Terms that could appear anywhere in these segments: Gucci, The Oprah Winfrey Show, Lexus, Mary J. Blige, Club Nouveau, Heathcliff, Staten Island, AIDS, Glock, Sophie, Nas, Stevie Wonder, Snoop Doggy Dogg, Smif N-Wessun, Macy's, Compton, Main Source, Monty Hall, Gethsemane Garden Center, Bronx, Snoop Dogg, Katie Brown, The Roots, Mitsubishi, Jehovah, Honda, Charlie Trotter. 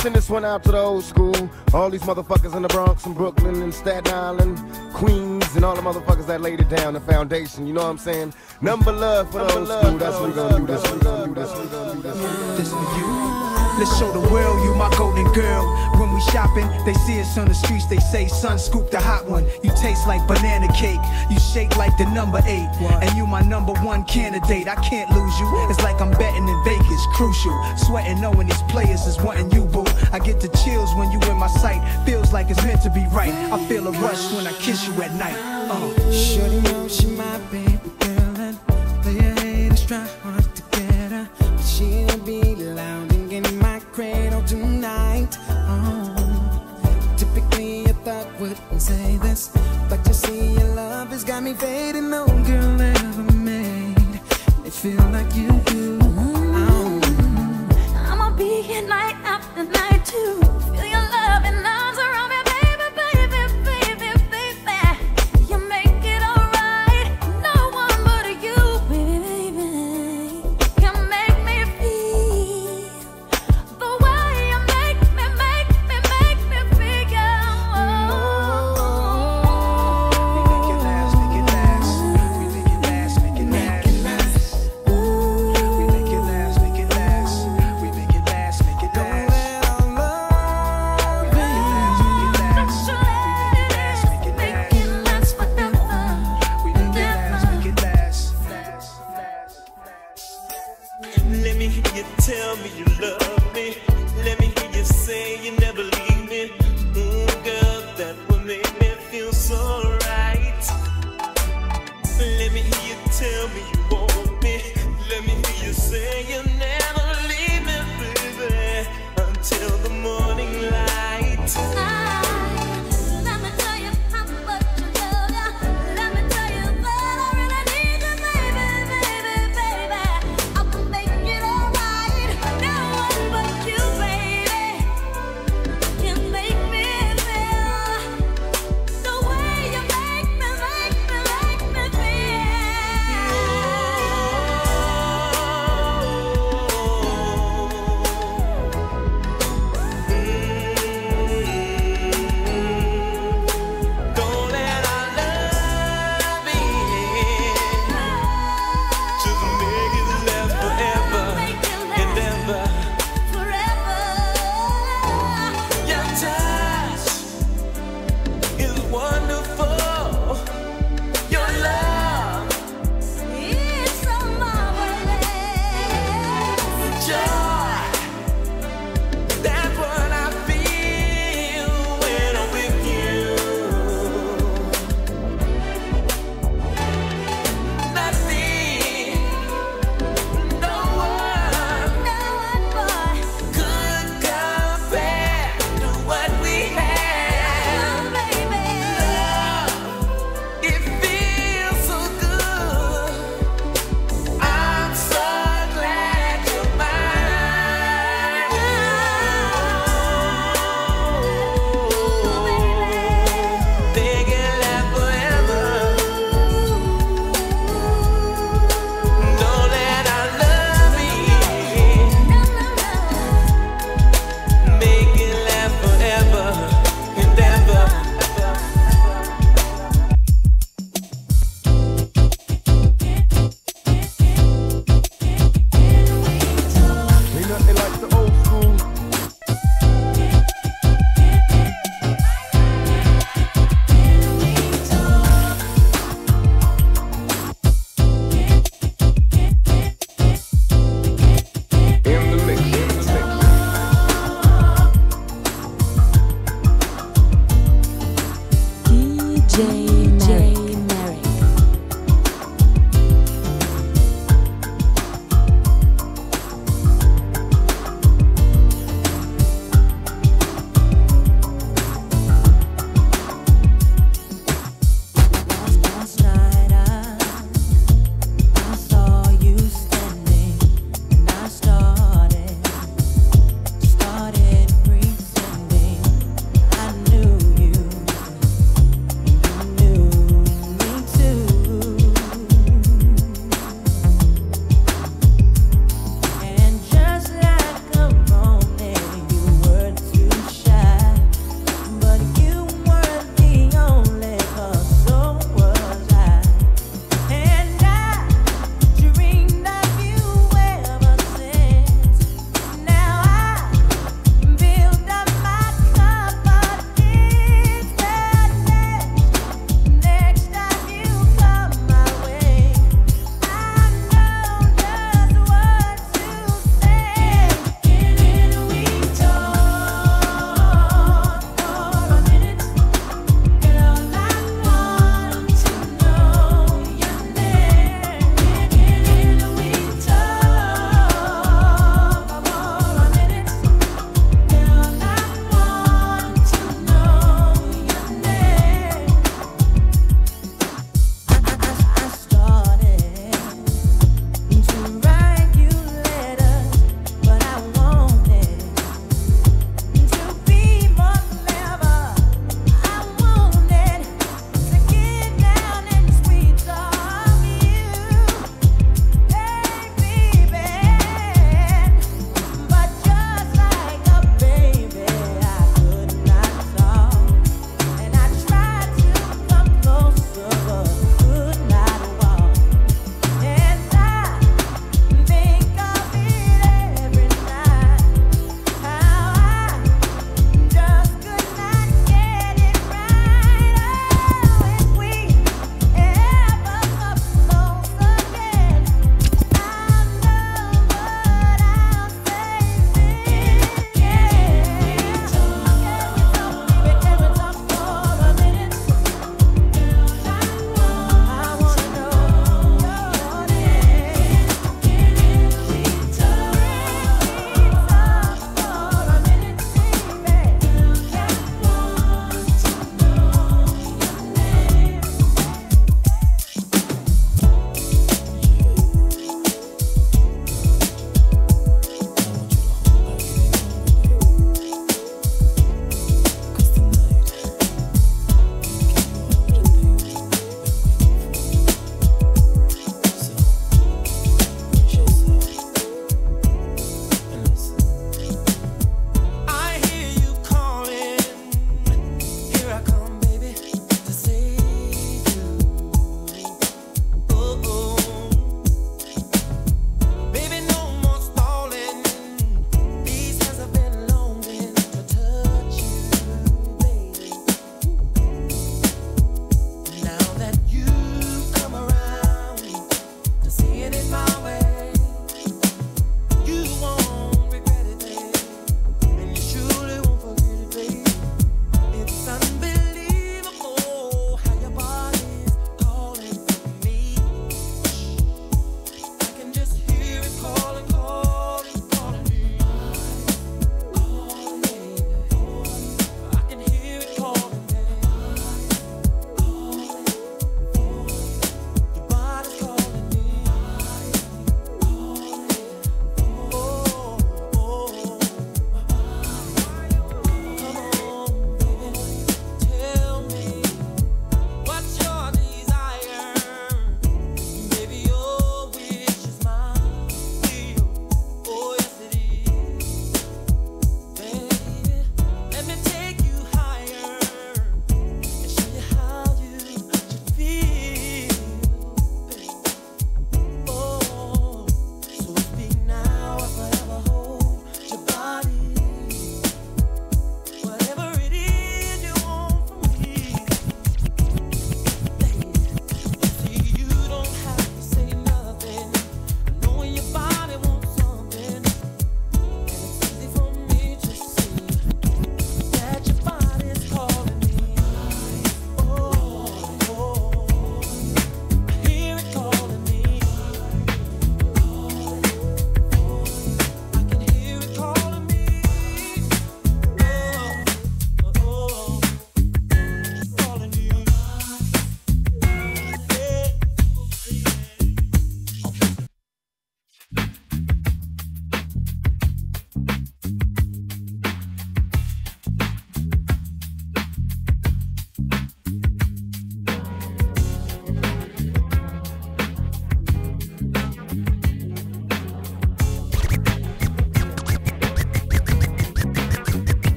send this one out to the old school. All these motherfuckers in the Bronx and Brooklyn and Staten Island, Queens, and all the motherfuckers that laid it down, the foundation, you know what I'm saying? Number love for the old school, that's what we gonna do, that's what we gonna do, that's what we gonna do, that's what we gonna do. This for you. Let's show the world you my golden girl. When we shopping, they see us on the streets, they say, son, scoop the hot one. You taste like banana cake, you shake like the number 8. And you my number 1 candidate, I can't lose you. It's like I'm betting in Vegas, crucial. Sweating knowing these players is wanting you, boo. I get the chills when you in my sight, feels like it's meant to be right. I feel a rush when I kiss you at night. Shorty knows she my baby girl, and play her hand is try hard to get her, but she'll be loud and in my cradle tonight. Typically a thought wouldn't say this, but you see your love has got me fading. No girl ever made it feel like you do. I'ma be here night after night too. Feel your love and arms around me.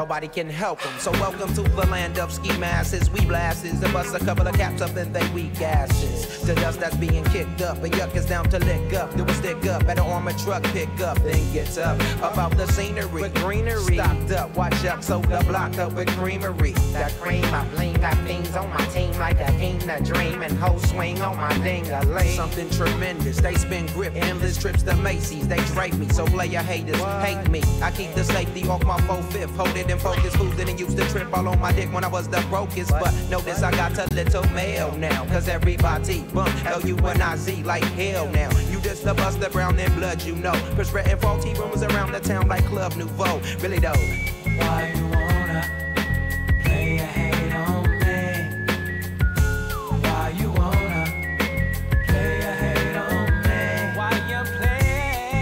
nobody can help them. So welcome to the land of ski masses. We blasts and bust a couple of caps up and they weak asses. The dust that's being kicked up, and yuck is down to lick up. Do a stick up at an armored truck pick up, then get up about the scenery, with greenery. Stocked up, watch up, so the block up with creamery. The cream, I bling, got things on my team like a king, the dream, and whole swing on my ding-a-ling. Something tremendous, they spin grip, endless trips to Macy's, they drape me, so player haters hate me. I keep the safety off my 4-5, hold it and focus, who didn't use the trip all on my dick when I was the brokest, but notice I got a little mail now, cause everybody bump L-U-N-I-Z like hell now. You just the Buster Brown and blood, you know, for spreading faulty rumors around the town like Club Nouveau, really though. Why you wanna play a hate on me? Why you wanna play a hate on me? Why you play?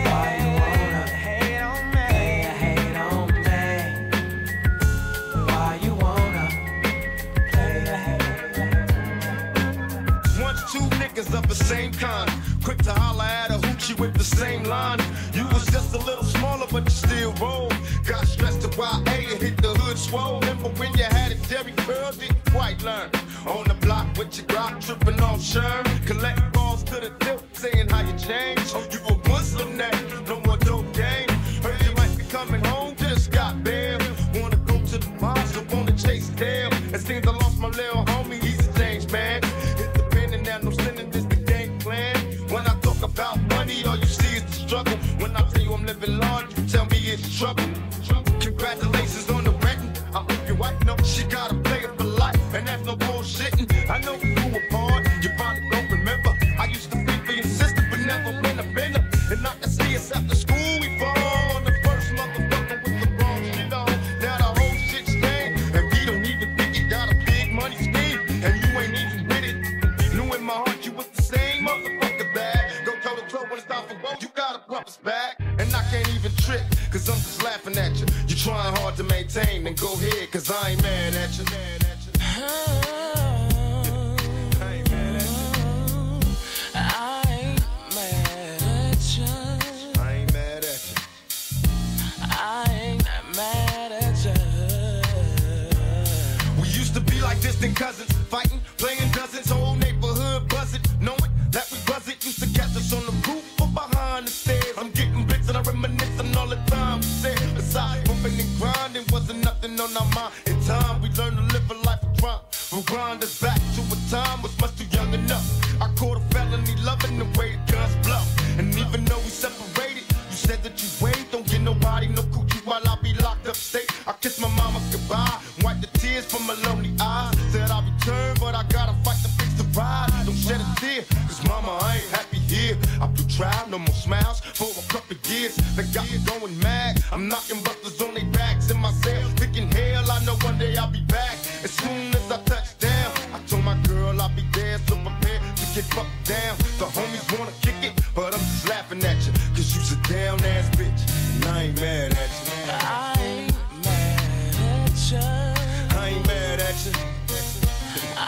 Why you wanna hate on me? Play a hate on me? Why you wanna play a hate? Once two niggas of the same kind, quick to holler at a hoochie with the same line. You was just a little smaller, but you still rolled. Got stressed to YA and hit the hood swole. Remember when you had it, Jerry Curl didn't quite learn. On the block with your Glock, tripping off Sherm. Collect balls to the dip, saying how you changed. You were Muslim now, no more dope game. Heard you might be coming home, just got bail. Wanna go to the mosque, so wanna chase tail. It seems I lost my little homie, he's a changed man. Hit the pen and now no sinning, this the game plan. When I talk about money, all you see is the struggle. When I tell you I'm living large, you tell me it's trouble. Congratulations on the wedding. I hope your wife knows she got a player for life. And that's no bullshitting. I know you were born, you probably don't remember. I used to be for your sister, but never been a bender. And I can see us after school, we fall on the first motherfucker with the wrong shit on. Now the whole shit's stained, and we don't even think you got a big money scheme. And you ain't even with it. Knew in my heart you was the same motherfucker bad. Go toe to toe when it's time for both, you gotta pump us back. And I can't even trip, cause I'm just laughing at you. You're trying hard to maintain, then go ahead, cause I ain't mad at you. I ain't mad at you. I ain't mad at you. I ain't mad at you. I ain't mad at you. We used to be like distant cousins, fighting, playing dozens, whole neighborhood buzzing, knowing that we buzz it. Used to catch us on the roof or behind the stairs. I'm getting blitzed and I reminisce on all the time we said. Aside, bumping and grinding wasn't nothing on our mind. In time, we learned to live a life of crime. We'll grind us back to a time was much too young enough. I caught a felony loving the way the guns blow. And even though we separated, you said that you wait. Don't get nobody no coochie while I be locked upstate. I kiss my mama goodbye, wipe the tears from my lonely eyes. Said I'll return, but I gotta fight to fix the ride. Don't shed a tear, cause mama, I ain't happy here. I blew trial, no more smiles for a couple years. They got me going mad. I'm knocking busters on their backs in my cell, thinking hell, I know one day I'll be back. As soon as I touch down, I told my girl I'll be there, so prepare to get fucked down. The homies wanna kick it, but I'm just laughing at you, cause you's a down ass bitch, and I ain't mad at you. I ain't mad at you. I ain't mad at you. I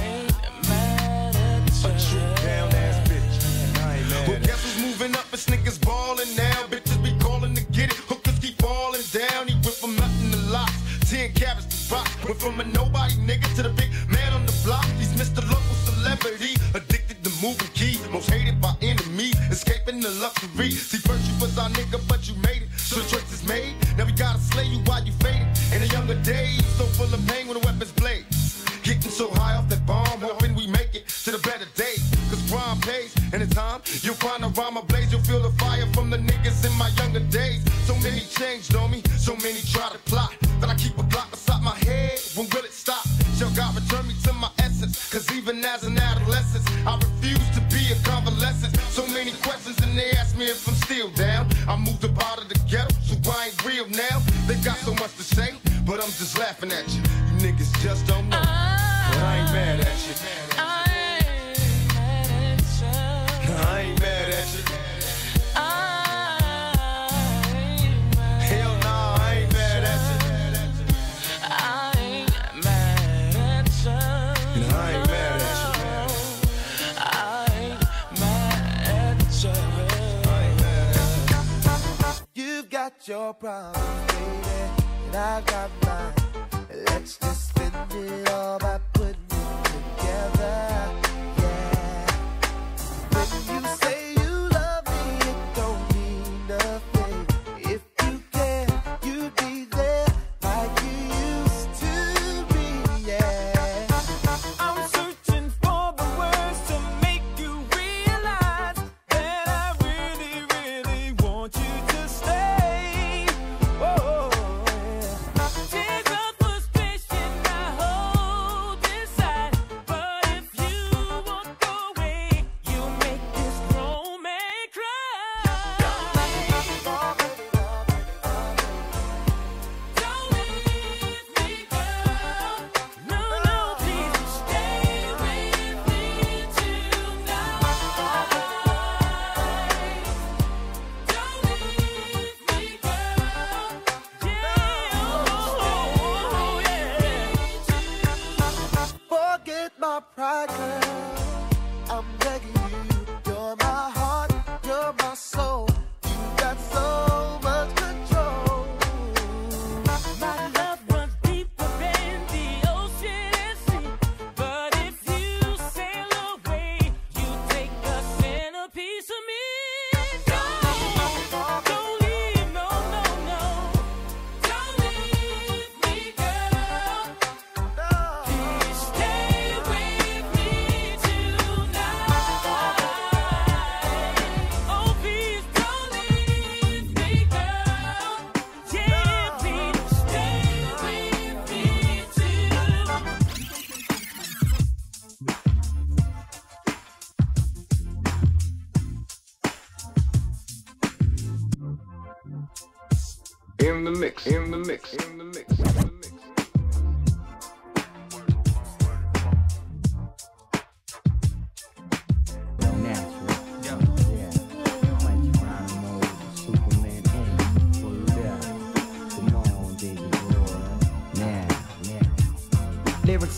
ain't mad at you. But you down ass bitch, and I ain't mad. Well, guess who's moving up and Snickers balling now? Bitches be calling to get it. Hookers keep falling down. He went from nothing to lots, 10 carats to rock. Went from a nobody nigga to the big man on the block. He's Mr. Local Celebrity, addicted to moving key, most hated by enemies, escaping the luxury. See, first you was our nigga, but you made it. So the choice is made. Now we gotta slay you while you faded. In the younger days, so full of pain when the weapons blade. Getting so high off that bomb, hoping we make it to the better day. Cause crime pays, and in time, you'll find a rhyme ablaze. You'll feel the fire from the niggas in my younger days. So many changed on me, so many try to plot, that I keep a clock beside my head. When will it stop? Shall God return me to my essence? Cause even as an adolescent, I refuse to be a convalescent. So many questions, and they ask me if I'm still down. I moved up out of the ghetto, so I ain't real now. They got so much to say, but I'm just laughing at you. You niggas just don't know. I ain't mad at you. I ain't mad at you. Hell no, I ain't mad at you. I ain't mad at you. I ain't mad at you. I ain't mad at you. I ain't mad at you. You've got your problems, baby, and I got mine. Let's just spend it all by putting it together. Yeah. When you say you love me, it don't mean nothing. If you can, you'd be there like you used to be. Yeah. I'm searching for the words to make you realize that I really, really want you to stay.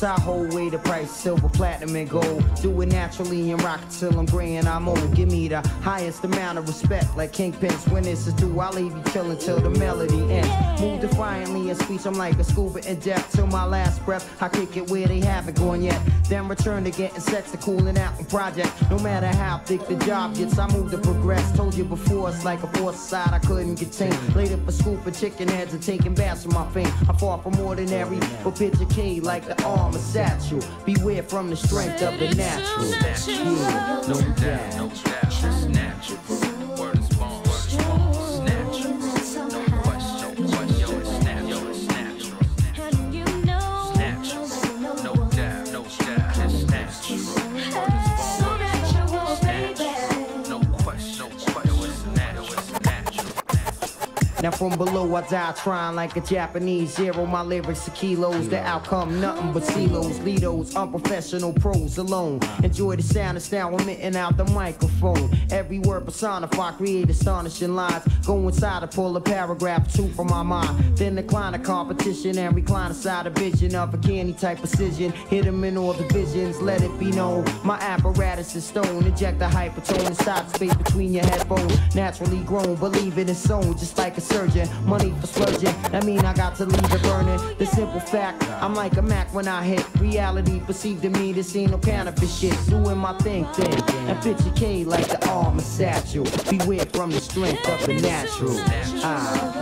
I hold way the price, silver, platinum, and gold. Do it naturally and rock till I'm gray and I'm old. Give me the highest amount of respect, like kingpins. When this is due, I'll leave you chillin' till the melody ends. Move defiantly in speech, I'm like a scuba in depth. Till my last breath, I kick it where they haven't gone yet. Then return to getting sexy, cooling out in project. No matter how thick the job gets, I move to progress. Told you before, it's like a force side I couldn't contain. Laid up a scoop of chicken heads and taking baths with my fame. I'm far from ordinary, but picture K like the arm of satchel. Beware from the strength of the natural. No doubt, no doubt, it's natural. Word is born, word is born. It's natural. No question, no question. Yo, it's natural, it's natural. How do you know? It's natural. No doubt, no doubt, it's natural. Word is born, word is born. It's natural. No question, no question. Yo, it's natural, it's natural. Now from below I die trying like a Japanese zero. My lyrics are kilos, the outcome nothing but silos. Lidos, unprofessional pros alone. Enjoy the sound, it's now emitting out the microphone. Every word personified, create astonishing lines. Go inside to pull a paragraph two from my mind. Then decline the competition and recline aside a vision of a candy type precision. Hit them in all divisions, let it be known. My apparatus is stone, inject the hypertone inside space between your headphones. Naturally grown, believe it is sown, just like a surgeon. Money for splurging, that mean I got to leave it burning. The simple fact, I'm like a Mac when I hit. Reality perceived to me, this ain't no counterfeit shit. Doing my thing, and picture K like the armor satchel. Beware from the strength of the natural.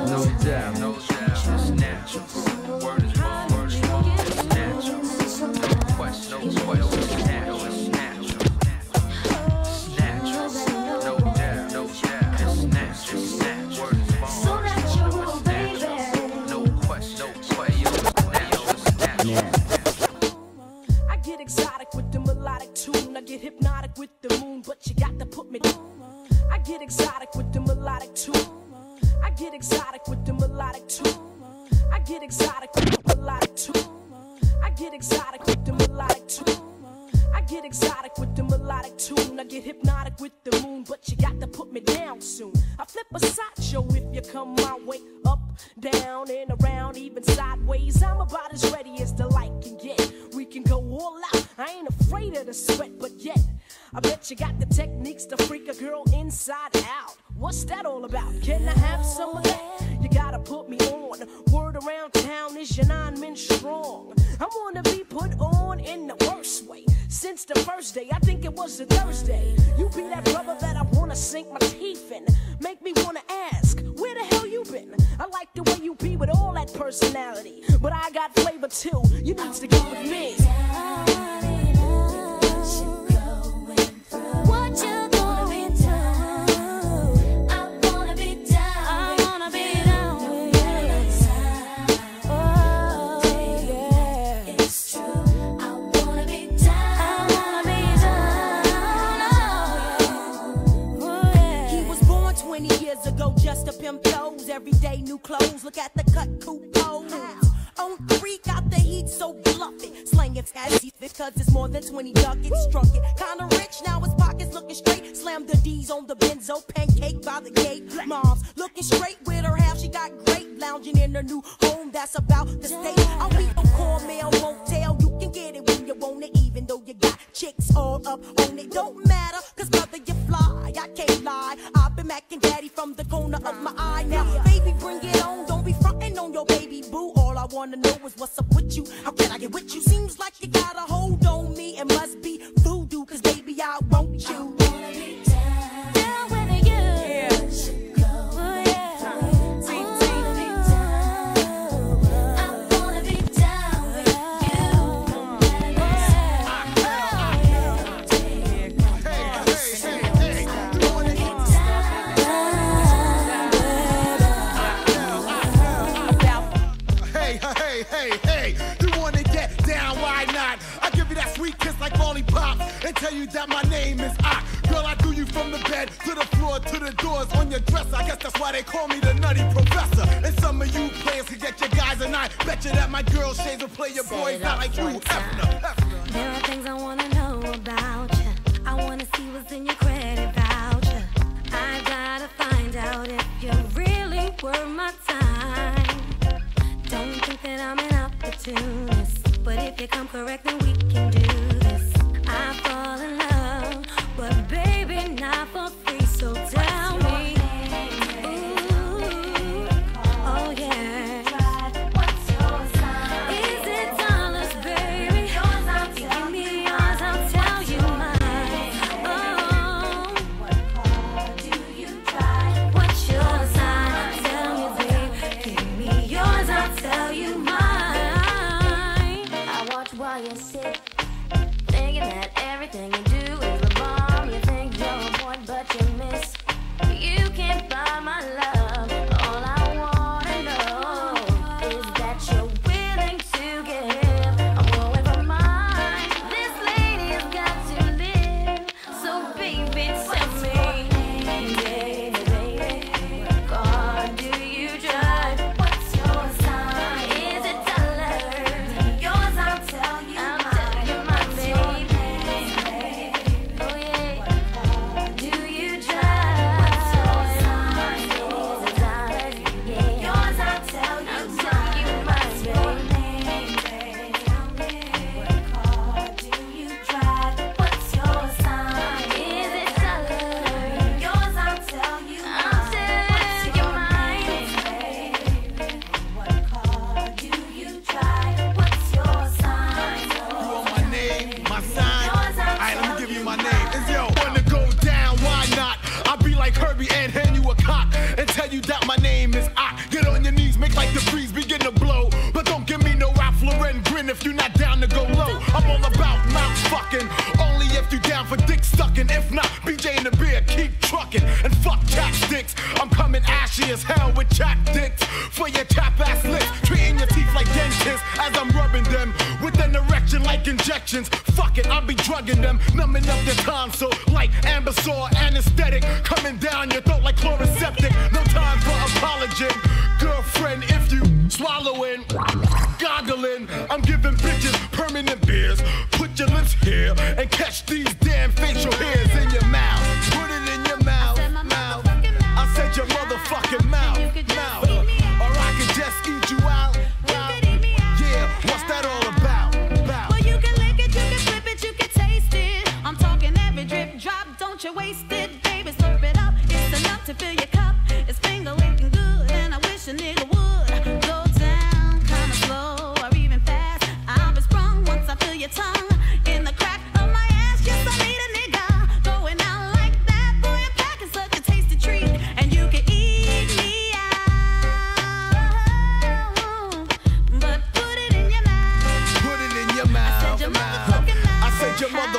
No doubt, no doubt, it's natural. Word is born, word is born, it's natural. No question, no question, it's natural, it's natural. It's natural, no doubt, no doubt, it's natural, it's natural. Word is born, word is born, it's natural. No question, no question, it's natural. I get exotic with the melodic tune. I get hypnotic with the moon, but you got to put me down. I get exotic with the melodic tune. I get exotic with the melodic tune. I get exotic with the melodic tune. I get exotic with the melodic tune. I get exotic with the melodic tune. I get hypnotic with the moon, but you got to put me down soon. I flip a sideshow if you come my way. Up, down, and around, even sideways. I'm about as ready as the light can get. We can go all out, I ain't afraid of the sweat, but yet I bet you got the techniques to freak a girl inside out. What's that all about? Can I have some of that? You gotta put me on. Word around I wanna be put on in the worst way. Since the first day, I think it was the Thursday. You be that brother that I wanna sink my teeth in. Make me wanna ask, where the hell you been? I like the way you be with all that personality, but I got flavor too, you need to get with me. What you just up him toes, everyday new clothes. Look at the cut coupons. On three, got the heat, so bluff it. Slang it's as he fit, cause it's more than 20 ducats. Drunk it, kinda rich, now his pockets looking straight. Slam the D's on the benzo, pancake by the gate. Mom's looking straight with her half, she got great. Lounging in her new home, that's about the state. I'll be no cornmeal, won't tell. You can get it when you want it, even though you got chicks all up on it. Don't matter, cause mother, you fly, I can't lie. Mac and daddy from the corner of my eye. Now baby, bring it on, don't be frontin' on your baby boo. All I wanna know is what's up with you. How can I get with you? Seems like you got a hold on me. It must be voodoo, cause baby I want you. And tell you that my name is I. Girl, I threw you from the bed to the floor to the doors on your dresser. I guess that's why they call me the nutty professor. And some of you players can get your guys, and I bet you that my girl shades will play your boys not like you. There are things I wanna know about you. I wanna see what's in your credit voucher. I gotta find out if you really were my time. Don't think that I'm an opportunist, but if you come correct, then we can do this. I fall in love, but baby, not for free, so tell me.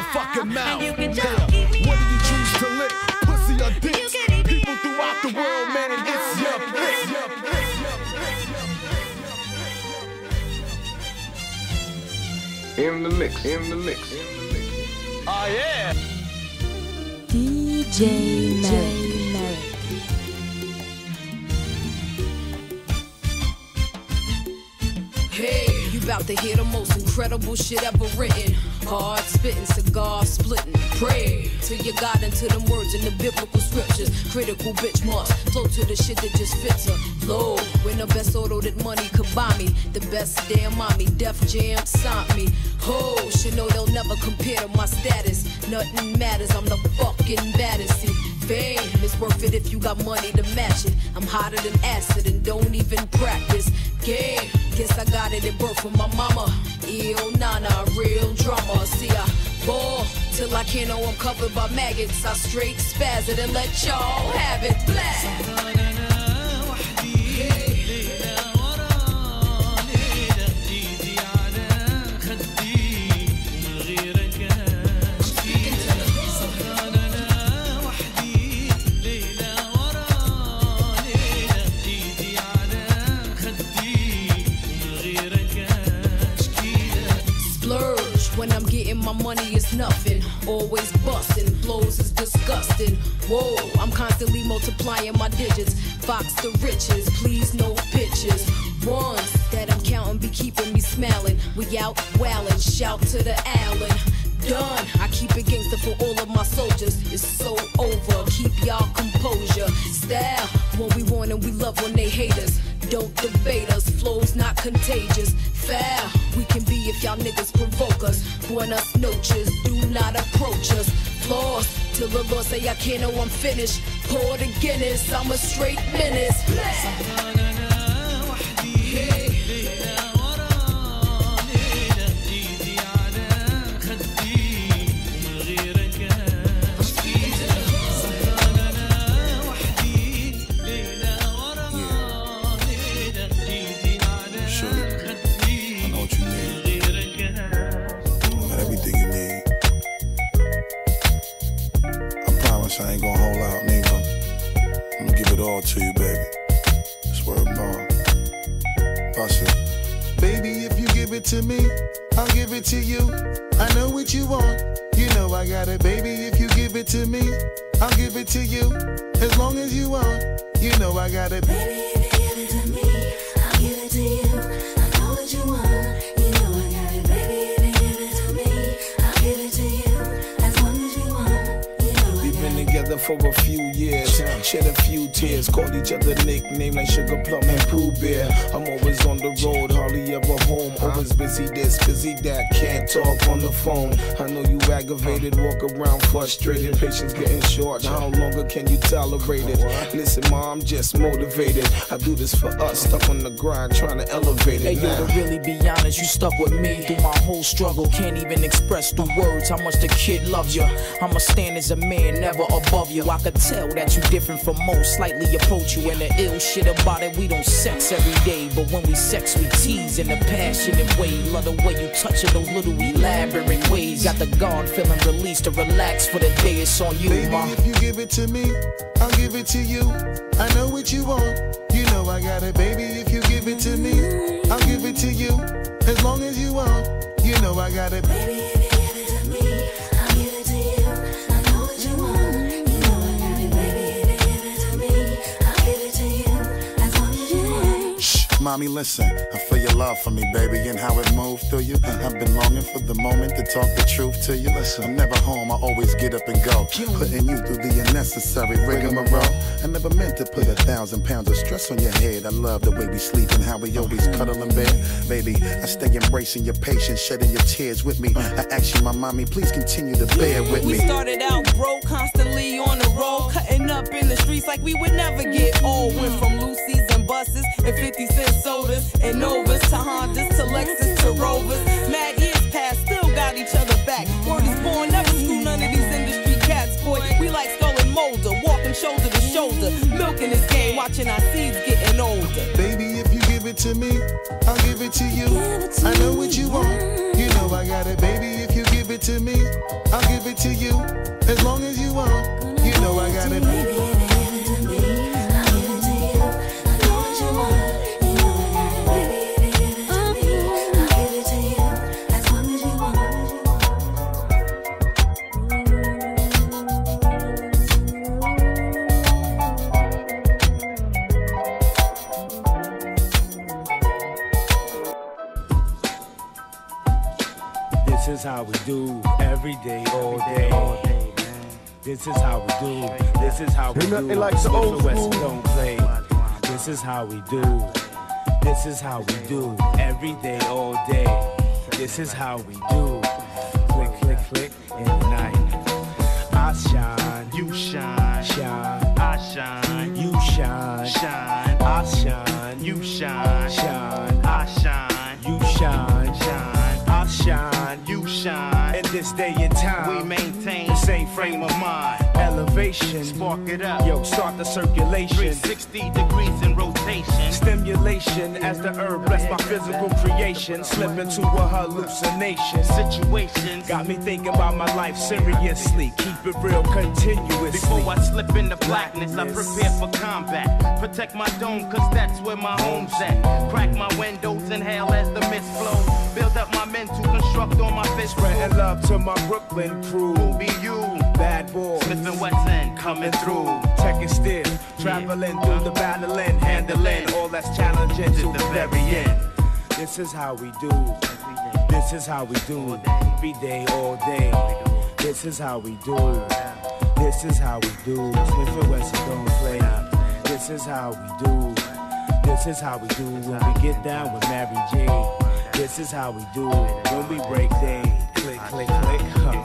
motherfucking mouth. What do you choose to lick? Pussy or dicks? People throughout the world, man, and it's your pick. In the mix, in the mix, in the mix. Oh yeah! DJ Merique. Hey, you about to hear the most incredible shit ever written. Hard spitting, cigar splitting. Pray to your God and to them words in the biblical scriptures. Critical bitch marks. Flow to the shit that just fits her. Low, when the best auto that money could buy me. The best damn mommy. Def Jam signed me. Ho, should know they'll never compare to my status. Nothing matters, I'm the fucking baddest. Fame, it's worth it if you got money to match it. I'm hotter than acid and don't even practice. Game, guess I got it at birth from my mama. Ill nana, real drama. See, I ball till I can't know I'm covered by maggots. I straight spaz it and let y'all have it. Black. My money is nothing, always busting, blows is disgusting. Whoa, I'm constantly multiplying my digits. Fox the riches, please no pictures. Ones that I'm counting be keeping me smiling. We out wildin', shout to the Allen. Done, I keep it gangster for all of my soldiers. It's so over, keep y'all composure. Style, what we want and we love when they hate us. Don't debate us, flow's not contagious. Foul, we can be if y'all niggas provoke us. Buenas noches, do not approach us. Floss, till the Lord say I can't know I'm finished. Pour the Guinness, I'm a straight menace. Yeah. To you, baby. Swear on. I said, baby, if you give it to me, I'll give it to you. I know what you want. You know I got it, baby. If you give it to me, I'll give it to you. As long as you want, you know I got it. Baby, if you give it to me, I'll give it to you. I know what you want. You know I got it, baby. If you give it to me, I'll give it to you. As long as you want, you know I got it. We've been together for a few years. Shed a few tears, called each other nickname like Sugar Plum and Pooh Bear. I'm always on the road, hardly ever home. Always busy this, busy that, can't talk on the phone. I know you aggravated, walk around frustrated. Patience getting short, how longer can you tolerate it? Listen, ma, I'm just motivated. I do this for us, stuck on the grind, trying to elevate it. Hey, yo, to really be honest, you stuck with me through my whole struggle. Can't even express through words how much the kid loves you. I'ma stand as a man, never above you. I could tell that you different from most, slightly approach you. And the ill shit about it, we don't sex every day, but when we sex, we tease in a passionate way. Love the way you touch it, those little elaborate ways. Got the guard feeling released to relax for the day. It's on you, baby, ma. If you give it to me, I'll give it to you. I know what you want, you know I got it, baby. If you give it to me, I'll give it to you. As long as you want, you know I got it, baby. Mommy, listen, I feel your love for me, baby, and how it moved through you. I've been longing for the moment to talk the truth to you. Listen, I'm never home, I always get up and go. Putting you through the unnecessary rigmarole. I never meant to put 1,000 pounds of stress on your head. I love the way we sleep and how we always cuddle in bed. Baby, I stay embracing your patience, shedding your tears with me. I ask you, my mommy, please continue to bear with me. We started out broke, constantly on the road, cutting up in the streets like we would never get old. Went from Lucy's buses and 50-cent sodas and Novas to Hondas to Lexus to Rovers. Mad years past, still got each other back. Word is born, never school none of these industry cats, boy. We like Skull and Molder, walking shoulder to shoulder, milking this game, watching our seeds getting older. Baby, if you give it to me, I'll give it to you. I know what you want, you know I got it, baby. If you give it to me, I'll give it to you, as long as you want, you know I got it. This is how we do every day, all day. This is how we do. This is how we do. Nothing like the old West don't play. This is how we do. This is how we do every day, all day. This is how we do. Click, click, click in the night. I shine, you shine, shine. I shine, you shine, shine. I shine, you shine, shine. I shine, you shine, shine. I shine, you shine. In this day and time, we maintain the same frame of mind. Elevation, spark it up. Yo, start the circulation. 360 degrees in rotation. Stimulation as the herb bless my physical creation. Slip into a hallucination. Situations got me thinking about my life seriously. Keep it real continuously. Before I slip into blackness, I prepare for combat. Protect my dome, cause that's where my home's at. Crack my windows, inhale as the mist flows. Build up my mental, construct on my fist. Spreading love to my Brooklyn crew. Who be you? Bad boy. Smif N-Wessun coming through. Checking still, traveling through the battling, handling all that's challenging to the very end. This is how we do. This is how we do. Every day, all day. This is how we do. This is how we do. Smif N-Wessun don't play. This is how we do. This is how we do when we get down with Mary J. This is how we do it when we break day. Click, click, click, huh.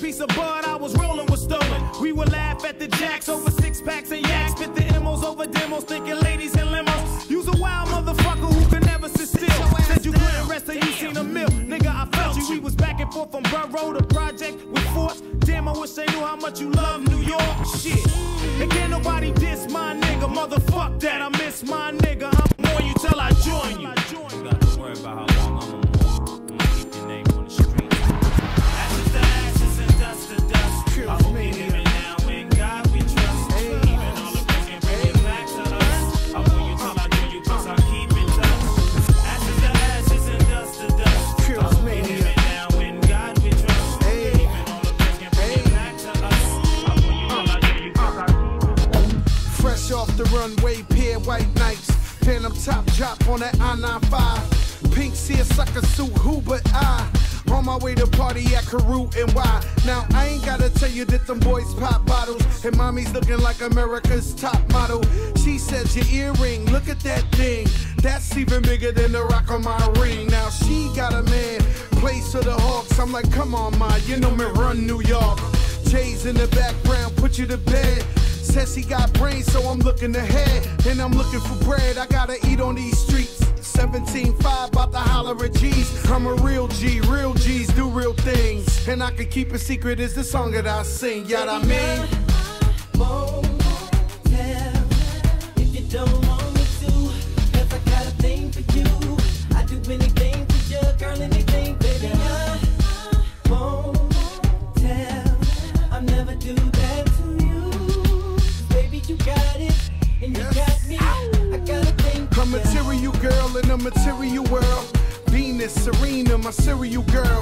Piece of bud I was rolling was stolen. We We would laugh at the jacks over six packs and yaks, spit the emos over demos, thinking ladies and limos. You's a wild motherfucker who can never sit still. Said you couldn't rest till you seen a mill. Nigga, I felt you. We was back and forth from Burrow to Project with Force. Damn, I wish they knew how much you love New York. Shit, and can't nobody diss my nigga. Motherfuck that, I miss my nigga. I'm on you till I join you. You got to worry about how long I'm on. I hope you hear me now, in God we trust. Even all the breaking, bringing back to us. I want you till I do you, cause I keep in touch. Ashes to ashes and dust to dust. I hope you hear me now, in God we trust. Even all the breaking, bringing back to us. I want you till I do you, cause I keep in touch. Fresh off the runway, pair white nights. Phantom top drop on that I-95. Pink seersucker suit, who but I? On my way to party at Karoo and Y. Now I ain't gotta tell you that them boys pop bottles, and mommy's looking like America's top model. She says your earring, look at that thing, that's even bigger than the rock on my ring. Now she got a man, plays for the Hawks. I'm like, come on ma, you know me, run New York. Jay's in the background, put you to bed. Says he got brains, so I'm looking ahead, and I'm looking for bread. I gotta eat on these streets. 17-5, bout to holler at G's. I'm a real G, real G's do real things. And I can keep a secret is the song that I sing, yeah, I mean. Won't tell if you don't want me to, cause I got a thing for you. I do anything for you, girl, anything, baby. I won't tell, I'll never do that to you. Baby, you got it, and you got me. I got a thing for you. I'm a material girl in a material world. Venus, Serena, my serial girl.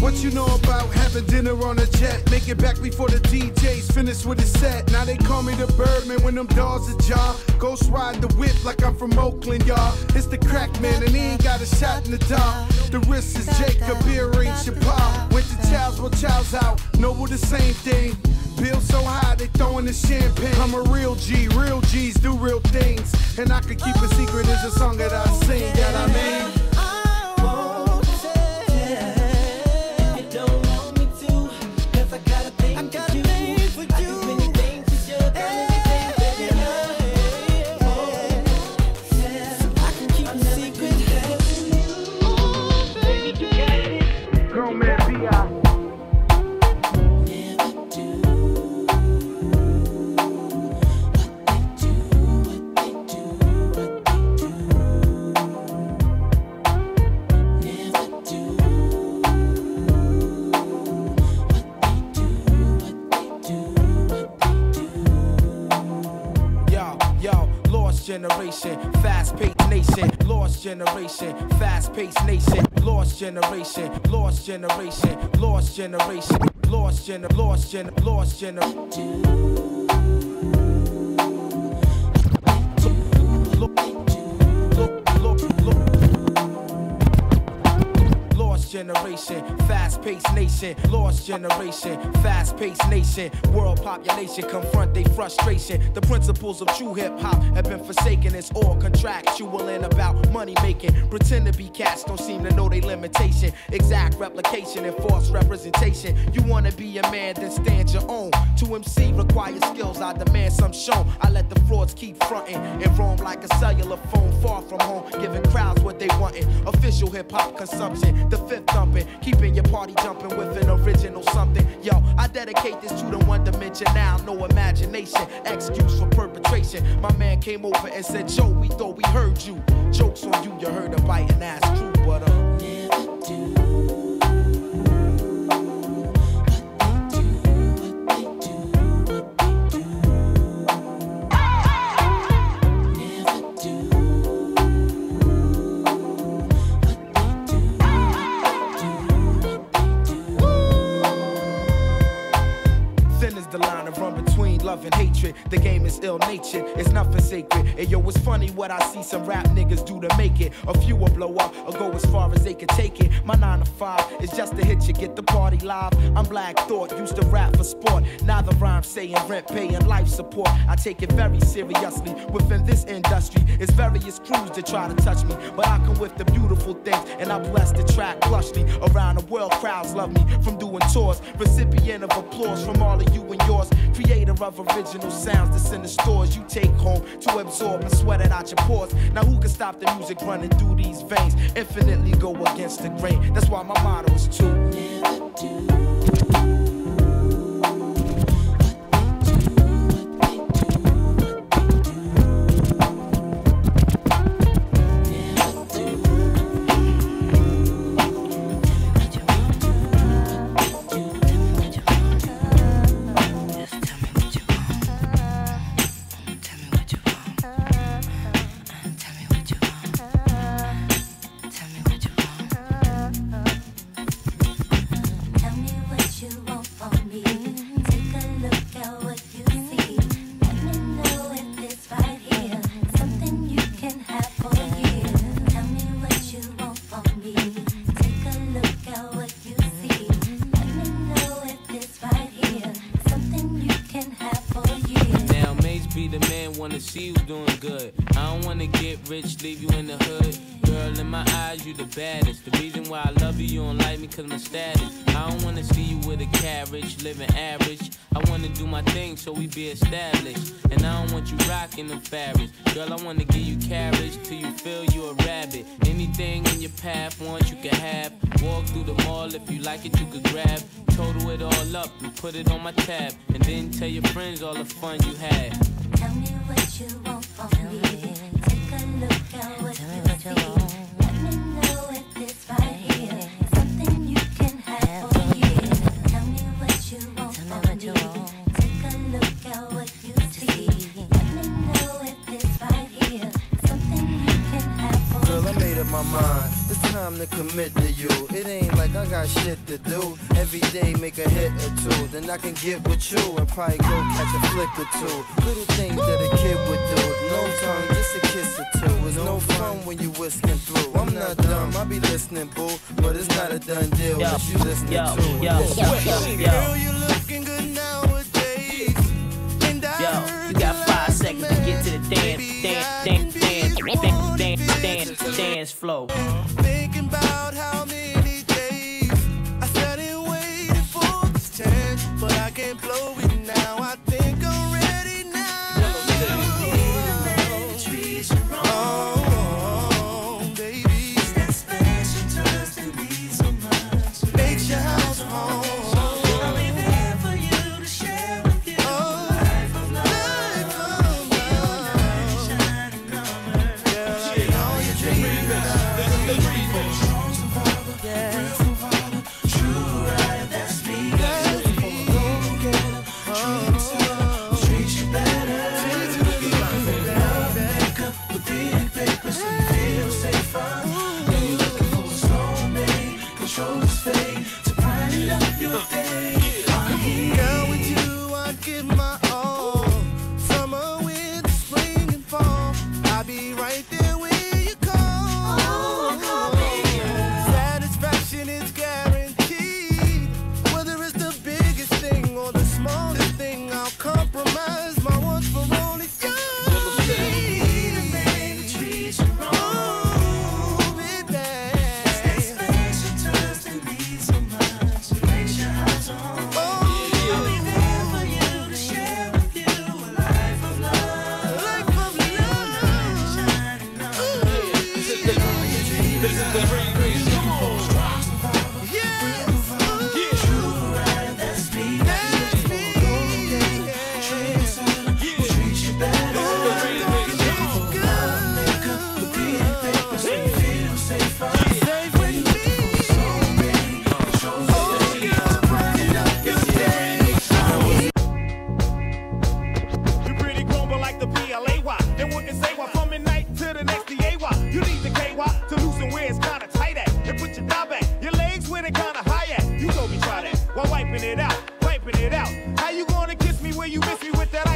What you know about having dinner on a jet? Make it back before the DJ's finished with his set. Now they call me the Birdman when them doors are jar. Ghost ride the whip like I'm from Oakland, y'all. It's the crack man and he ain't got a shot in the dark. The wrist is Jacob, earrings your pa. Went to Child's, well Child's out, Noble the same thing. Bill so high they throwing the champagne. I'm a real G, real G's do real things. And I can keep a secret is a song that I sing, that I mean. Lost generation, fast-paced nation. World population confront they frustration. The principles of true hip-hop have been forsaken. It's all contractual and about money-making. Pretend to be cats, don't seem to know they limitation. Exact replication and false representation. You wanna be a man, then stand your own. To MC requires skills, I demand some shown. I let the frauds keep fronting and roam like a cellular phone far from home, giving crowds what they wantin'. Official hip-hop consumption, the fifth thumping, keeping your party jumping with an original something. Yo, I dedicate this to the one dimension now, no imagination, excuse for perpetration. My man came over and said, Joe, we thought we heard you. Jokes on you, you heard a bite and ass true, but never do. love and hatred. The game is ill-natured, it's nothing sacred. And yo, it's funny what I see some rap niggas do to make it. A few will blow up or go as far as they can take it. My 9 to 5 is just to hit you, get the party live. I'm Black Thought, used to rap for sport. Now the rhyme saying rent, paying life support. I take it very seriously. Within this industry, it's various crews that try to touch me. But I come with the beautiful things, and I bless the track lushly. Around the world, crowds love me from doing tours. Recipient of applause from all of you and yours. Creator of original sounds that's in the stores you take home to absorb and sweat it out your pores. Now who can stop the music running through these veins? Infinitely go against the grain. That's why my motto is to never do. See you doing good. I don't wanna get rich, leave you in the hood. Girl, in my eyes, you the baddest. The reason why I love you, you don't like me cause my status. I don't wanna see you with a carriage, living average. I wanna do my thing so we be established. And I don't want you rocking the fabric. Girl, I wanna give you carriage till you feel you a rabbit. Anything in your path, want you can have. Walk through the mall, if you like it, you could grab. Total it all up and put it on my tab. And then tell your friends all the fun you had. Tell me what you want for me. Take a look at what you want. Let me know if it's right here. Something you can have for you. Tell me what you want for me. Take a look at what you see. Let me know if it's right here. Something you can have for you. Girl, I made up my mind. It's time to commit to you. It ain't like I got shit to do. Every day make a hit or two. Then I can get with you and probably go catch a flick or two. Little things that a kid would do. No tongue, just a kiss or two. It's no fun when you whisking through. I'm not dumb, I be listening, boo. But it's not a done deal that you listening to. Girl, you looking good nowadays. And you got 5 seconds to get to the dance floor. Thinking about how many days I sat and waited for this chance, but I can't blow it now. I think I'm ready now. The trees are wrong. Oh, baby, it's that special time to be so much. Make your house home. I'll be there for you to share with you. Oh, life of love. You shine and color. Yeah, I know you dream. The real strong survivor, real survivor, true rider, that's me. Go and get her, treat you better. Love back up with big papers, feel safer. When you're looking for a strong man, control is fate. To prime it up your day. Girl, with you I give my all. Summer, winter, spring, and fall. I'll be right there with you. Wiping it out, wiping it out. How you gonna kiss me when you miss me with that?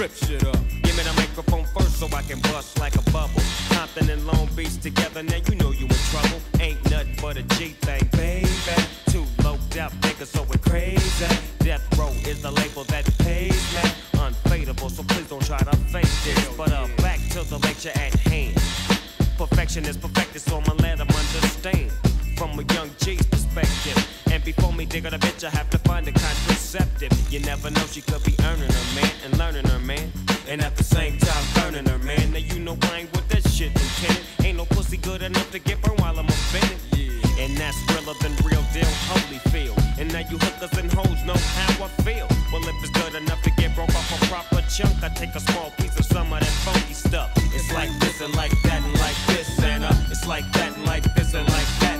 rip shit up. Give me the microphone first so I can bust like a bubble. Compton and Long Beach together, now you know you in trouble. Ain't nothing but a G thing, baby. Too low death niggas, so we're crazy. Death Row is the label that pays me. Unfadable, so please don't try to fake this. But back to the lecture at hand. Perfection is perfected, so I'ma let them understand from a young G's perspective. And before me dig on a bitch, I have to find a contraceptive. You never know, she could be earning her man and learning her man, and at the same time burning her man. Now you know I ain't with that shit, Lieutenant. Ain't no pussy good enough to get burned while I'm offended. Yeah. And that's realer than real deal Holyfield. And now you hookers and hoes know how I feel. Well, if it's good enough to get broke off a proper chunk, I take a small piece of some of that funky stuff. It's like this and like that and like this and it's like that and like this and like that.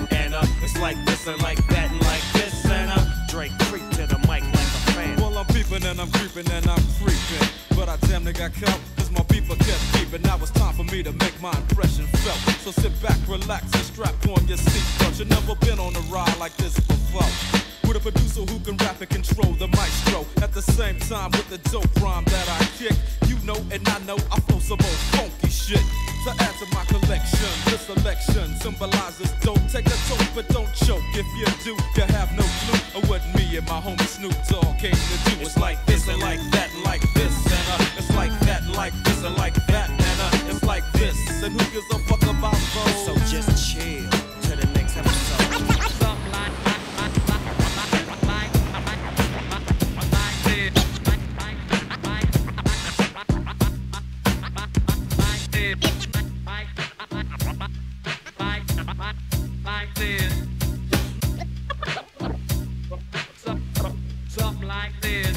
It's like this and like that and like this and Drake creep to the mic like a fan. Well, I'm peeping and I'm creeping and I'm creeping, but I damn near got caught, cause my people kept keeping. Now it's time for me to make my impression felt. So sit back, relax, and strap on your seatbelt. You never been on a ride like this before, with a producer who can rap and control the maestro. At the same time with the dope rhyme that I kick. You know and I know I flow some old funky shit to add to my collection. This selection symbolizes dope. Take a toke but don't choke. If you do, you have no clue of what me and my homie Snoop Dogg came to do. It's like this and like that and like this and it's like that and like this and like that and it's like this. And who gives a fuck about those? So just chill to the next episode. Like this, something like this.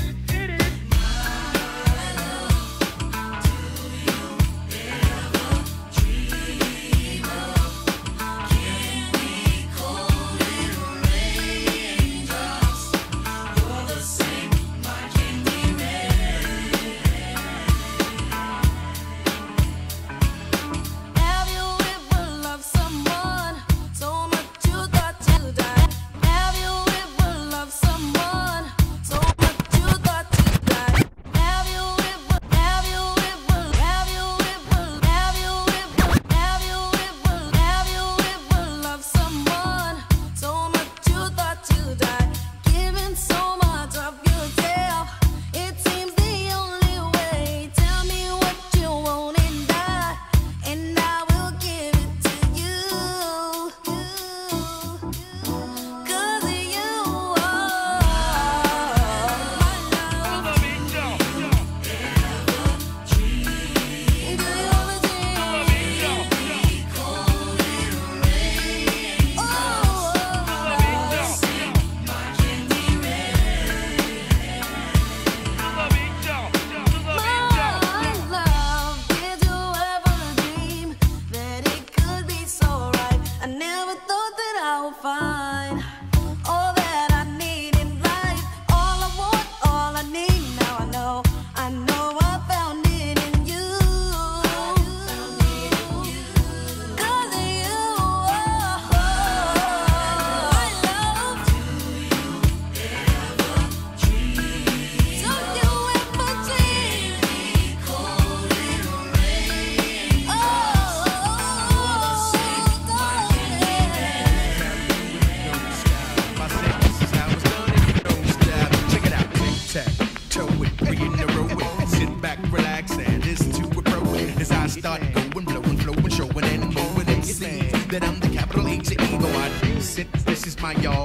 It is my love.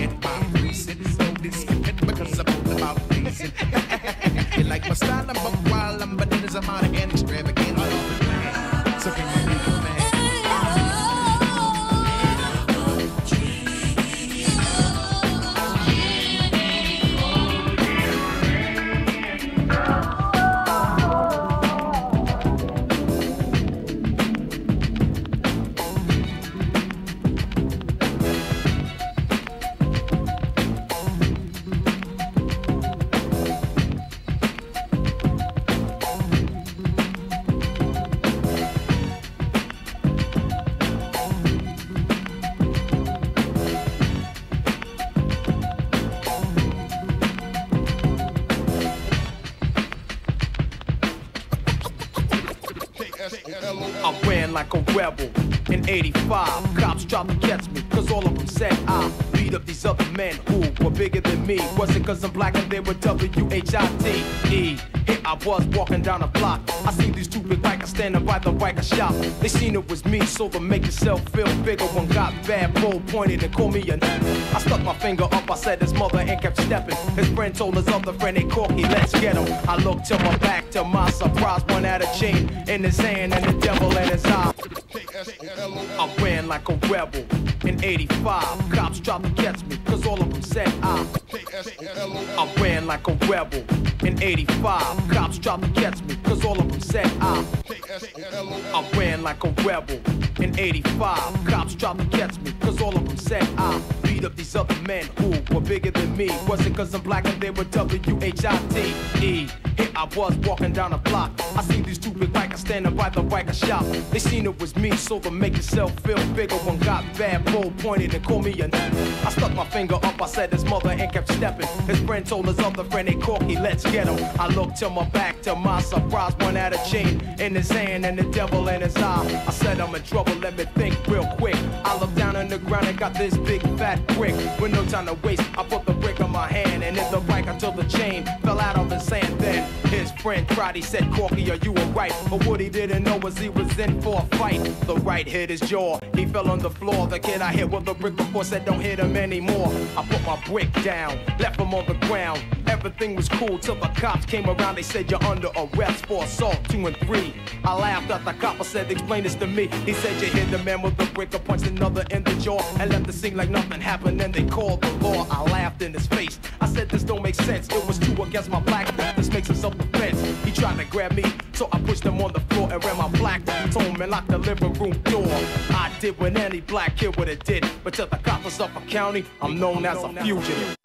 Do you ever dream of? Can we call it raindrops? You're the same. Why can't we marry? Have you ever loved someone? I ran like a rebel in 85. Cops tried to catch me, cause all of them said I beat up these other men who were bigger than me. Was it cause I'm black and they were WHITE? Here I was walking down a block. I seen these two big bikers standing by the biker shop. They seen it was me, so to make yourself feel bigger, one got bad, bold, pointed and called me a nigga. I stuck my finger up, I said his mother and kept stepping. His friend told his other friend, hey Corky, let's get him. I looked to my back, to my surprise, one had a chain in his hand and the devil in his eye. I ran like a rebel in 85. Cops tried to catch me, cause all of them said I ran like a rebel in 85. Cops tried to catch me, cause all of them said I ran like a rebel in 85. Cops tried to catch me, cause all of them said I beat up these other men who were bigger than me. Was it cause I'm black and they were WHITE? Here I was walking down a block. I seen these two big bikers standing by the biker shop. They seen it was me, so to make yourself feel bigger, one got bad, bold, pointed and called me a nigga. I stuck my finger up, I said his mother and kept stepping. His friend told his other friend, hey Corky, let's get him. I looked to my back, to my surprise, one had a chain in his hand and the devil in his eye. I said I'm in trouble, let me think real quick. I looked down on the ground and got this big fat brick. With no time to waste, I put the brick on my hand and hit the bike until the chain fell out of his hand. Then his friend cried, he said, Corky, are you alright? But what he didn't know was he was in for a fight. The right hit his jaw, he fell on the floor. The kid I hit with a brick before said don't hit him anymore. I put my brick down, left him on the ground. Everything was cool till the cops came around. They said you're under arrest for assault 2 and 3. I laughed at the cop, I said explain this to me. He said you hit the man with the brick, I punched another in the jaw and left the scene like nothing happened and they called the law. I laughed in his face, I said this don't make sense. It was 2 against my black, this makes it self-defense. He tried to grab me, so I pushed him on the floor and ran my black home and locked the living room door. I did what any black kid would have did, but to the cop of Suffolk County, I'm known as a fugitive.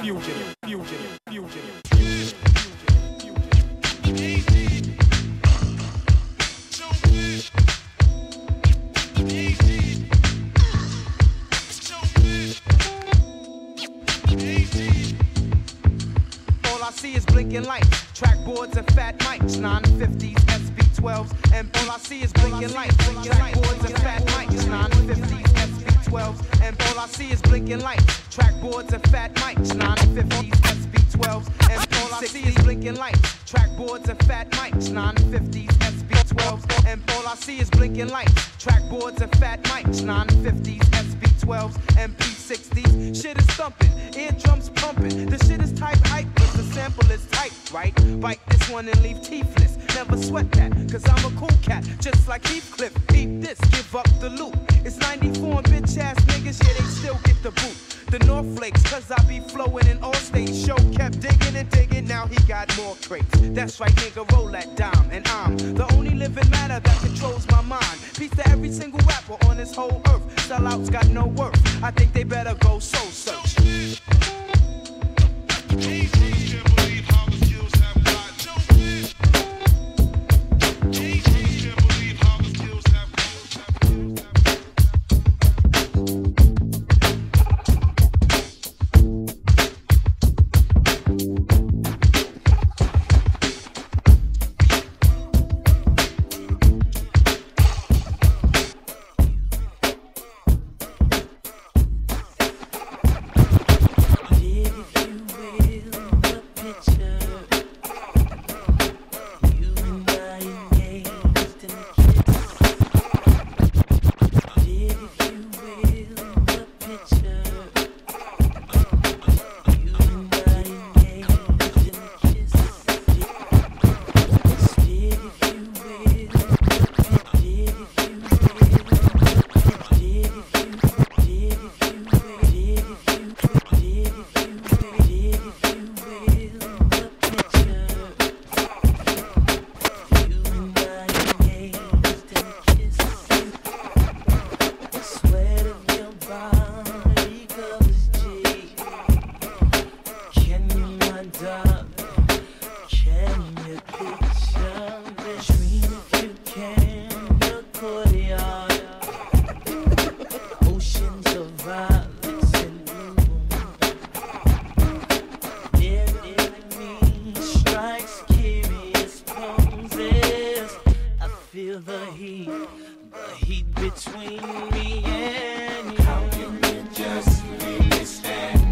All I see is blinking lights, track boards and fat mics, 950s, SB12s, and all I see is blinking lights, track boards and fat mics, 950s, SB12s, and all I see is blinking lights, track boards and fat mics, 950s, SB12s, and all I see is blinking lights, track boards and fat mics, 950s, SB12s, and all I see is blinking lights, track boards and fat mics, 950s, SB12s, and P60s. Shit is thumping, eardrums pumping. The shit is type hype, but the sample is tight, right? Bite this one and leave teethless. Never sweat that, cause I'm a cool cat, just like Heathcliff. Peep this, give up the loot. It's 94 and bitch ass niggas, yeah, they still get the boot. The North Flakes, cause I be flowing in all states. Show kept digging and digging, now he got more crates. That's right, nigga, roll that dime, and I'm the only living matter that controls my mind. Peace to every single rapper on this whole earth. Sellouts got no worth, I think they better go soul search. feel the heat between me and you. How can you just leave me standing?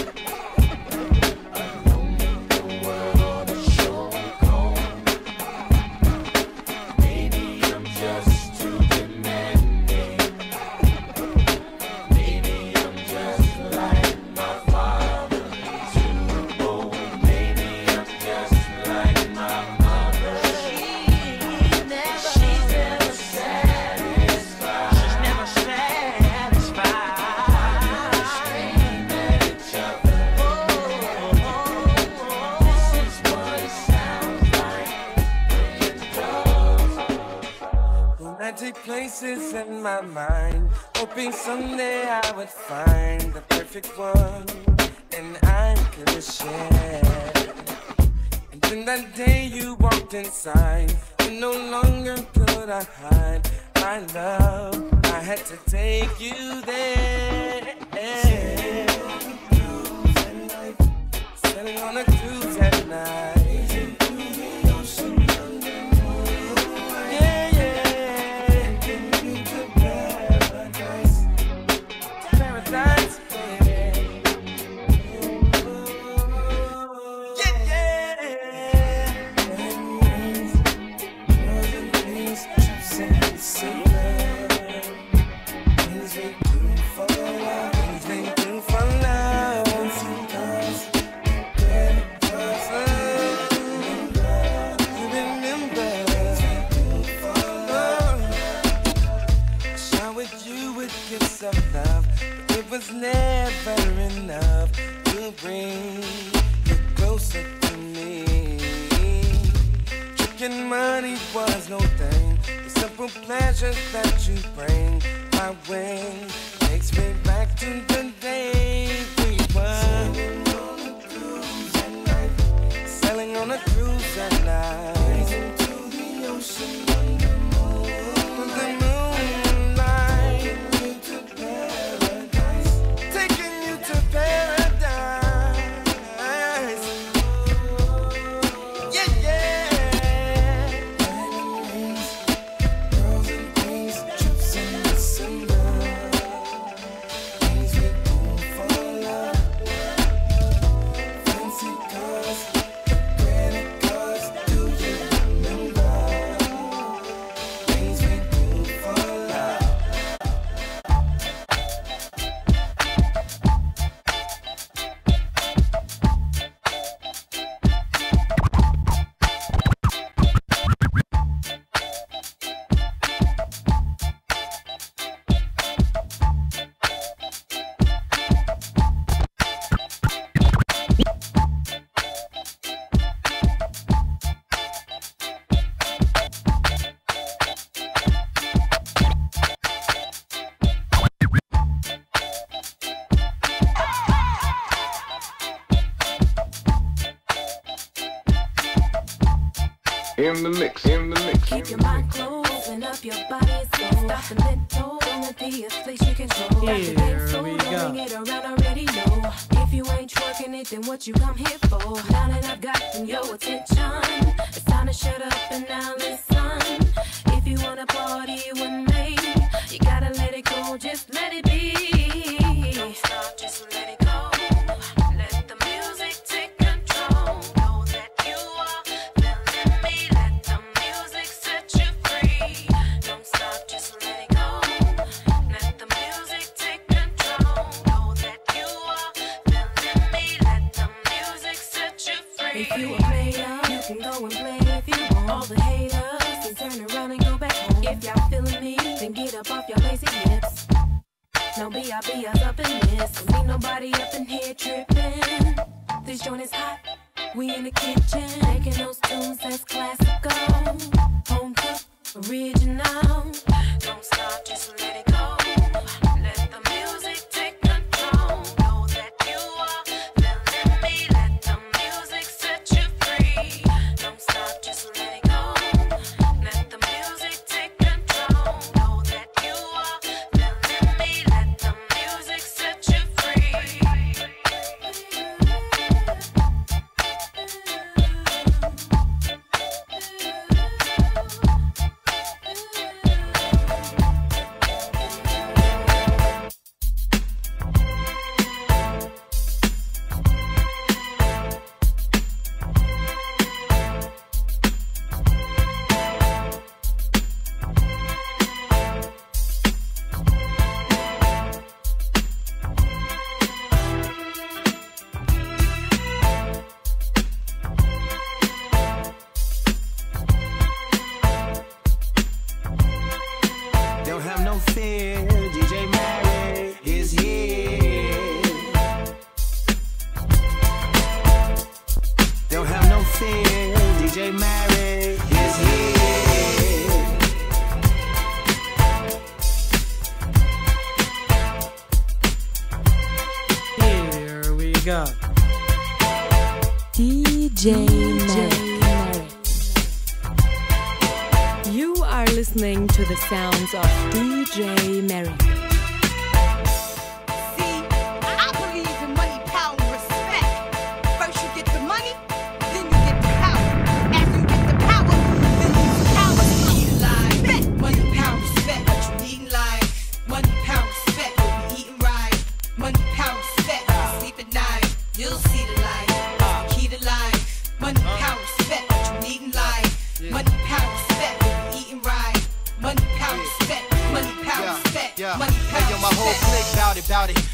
Alone in the world on a shore cold. Maybe I'm just too demanding. Maybe I'm just like my father, too bold. Maybe I'm just like my places in my mind, hoping someday I would find the perfect one and I could share. And then that day you walked inside, and no longer could I hide my love. I had to take you there. Sailing on a cruise at night. Was never enough to bring you closer to me. Tricking money was no thing. The simple pleasures that you bring my way takes me back to the day we were. Sailing on a cruise at night. Sailing on a cruise at night. Rising to the ocean under moonlight. In the mix, in the mix. Keep your mind closed, open up your body, slow. Stop the mental, let the place you control. Here we go. It around already know. If you ain't twerking it, then what you come here for? Now that I've gotten your attention, it's time to shut up and now listen. If you wanna party with me, you gotta let it go, just let it be. Don't stop, just let it go. Let the music take control. Know that you are. If you a player, you can go and play if you want. All the haters can turn around and go back home. If y'all feeling me, then get up off your lazy hips. No BIBs up in this. Ain't nobody up in here tripping. This joint is hot. We in the kitchen, making those tunes that's classical. Home cooked, original. Don't stop, just let it go. Let the music take control. Know that you are. sincere. DJ Mary is here. Don't have no fear. DJ Mary is here. Here we go. DJ Merique. You are listening to the sounds of DJ Merique.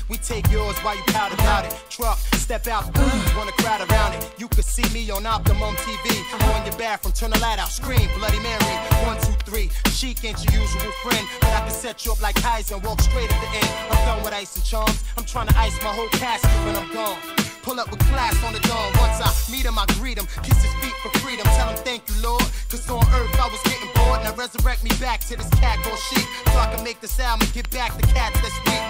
We take yours while you pout about it. Truck, step out, you wanna crowd around it. You could see me on Optimum TV. On your bathroom, turn the light out, scream Bloody Mary. 1, 2, 3, chic ain't your usual friend, but I can set you up like Kaiser and walk straight at the end. I'm done with ice and charms. I'm trying to ice my whole casket when I'm gone. Pull up with class on the dawn. Once I meet him, I greet him. Kiss his feet for freedom. Tell him thank you, Lord. Cause on earth I was getting bored. Now resurrect me back to this cat or sheep. So I can make this album and get back the cats that's weak.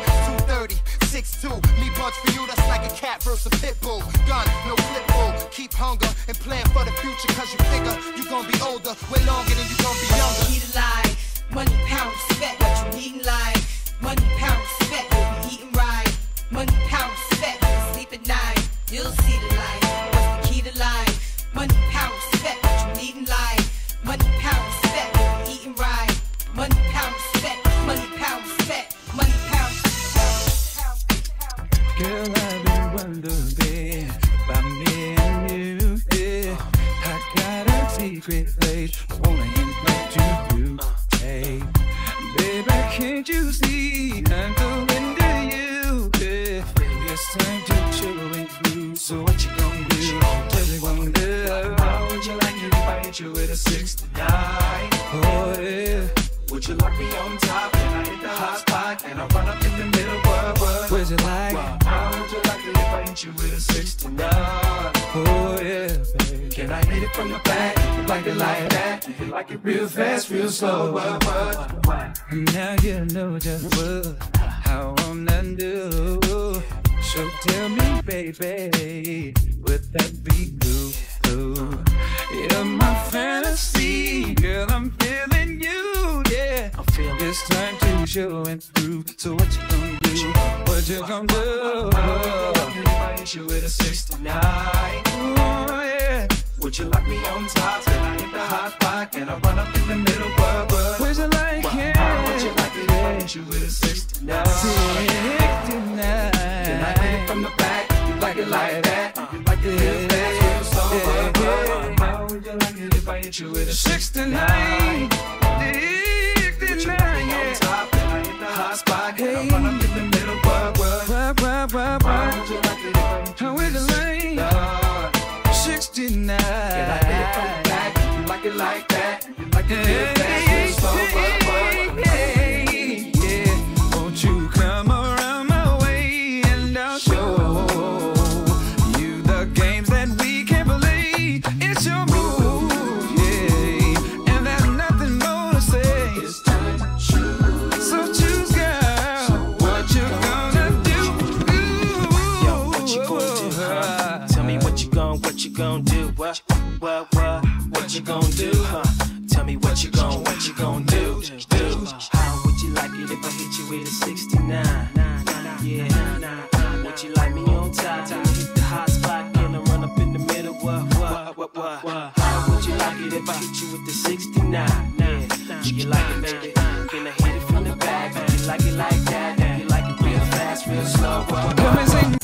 230, 6'2. Me bunch for you, that's like a cat versus a pit bull. Gun, no flip bull. Keep hunger and plan for the future. Cause you figure you gonna be older way longer than you gonna be younger. What you need in life, money, power, respect. What you need in life, money, power, respect. We'll be eating right, money, power, respect. Sleep at night. You'll see the light. What's the key to life? Money, power, respect. What you need in life? Money, power, respect. Eating right. Money, power, respect. Money, power, respect. Money, power, respect. Girl, I've been wondering about me and you. Yeah, I got a secret place I wanna invite you to. Hey, baby, can't you see I'm going to you? Yeah, it's time to chill with. So what you gonna do? Tell me one girl, how would you like it if I hit you with a 69? Oh yeah. Would you like me on top and I hit the hot spot and I run up in the middle? What would you like? How would you like it if I hit you with a 69? Oh yeah, baby. Can I hit it from the back? If you like it like that, if you like it real fast, real slow. What? Now you know just what I wanna do. So tell me, baby, would that be blue? You're my fantasy, girl, I'm feeling you, yeah. It's time to show and prove. So what you gonna do? What you gonna do? I hit you with a 69. Oh, yeah. Would you like me on top? Till I hit the hot spot, and I run up in the middle, but would you like it? How would you like it if I hit you with a 69? 69. From the back, you like it like that. You like it real fast, real sober. How would you like it if I hit you with a 69? 69, would you like me on top? Then I hit the hot spot. Get up on up in the middle, what? How would you like it if I hit you with a 69? Can I hit it from the back? You like it like that. You like it real fast, real sober. Yeah, won't you come on? What you gonna do, huh? Tell me what you gonna do. How would you like it if I hit you with a 69? Yeah, would you like me on top? Time to hit the hot spot, gonna run up in the middle. What? How would you like it if I hit you with the 69? Yeah, do you like it, baby? Can I hit it from the back? Do you like it like that? Do you like it real fast, real slow? Come and sing.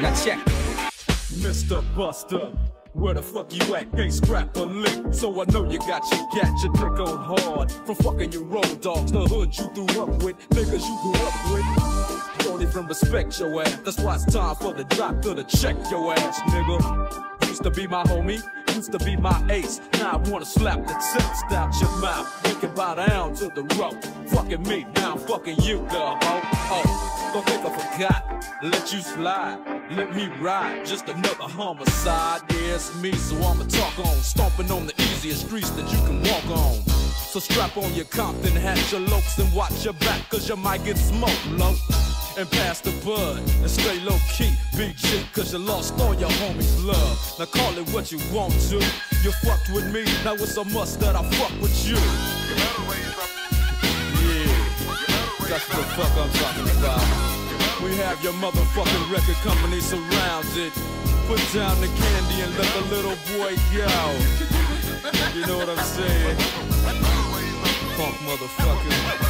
Now check. Mr. Buster, where the fuck you at? Can't scrap a lick, so I know you got your gat, your dick on hard from fucking your road dogs, the hood you grew up with, niggas you grew up with. Don't even respect your ass, that's why it's time for the doctor to check your ass, nigga. Used to be my homie, used to be my ace, now I wanna slap the taste out your mouth. We can bow down to the rope, fucking me, now I'm fucking you, girl, ho, ho. Don't think I forgot, let you slide. Let me ride, just another homicide. Yeah, it's me, so I'ma talk on. Stomping on the easiest streets that you can walk on. So strap on your Compton hat, your lokes, and watch your back, cause you might get smoked, low. And pass the bud, and stay low key. Big shit, cause you lost all your homies' love. Now call it what you want to. You fucked with me, now it's a must that I fuck with you. Yeah, that's the fuck I'm talking about. We have your motherfucking record company surrounded. Put down the candy and let the little boy go. You know what I'm saying? Punk motherfucker.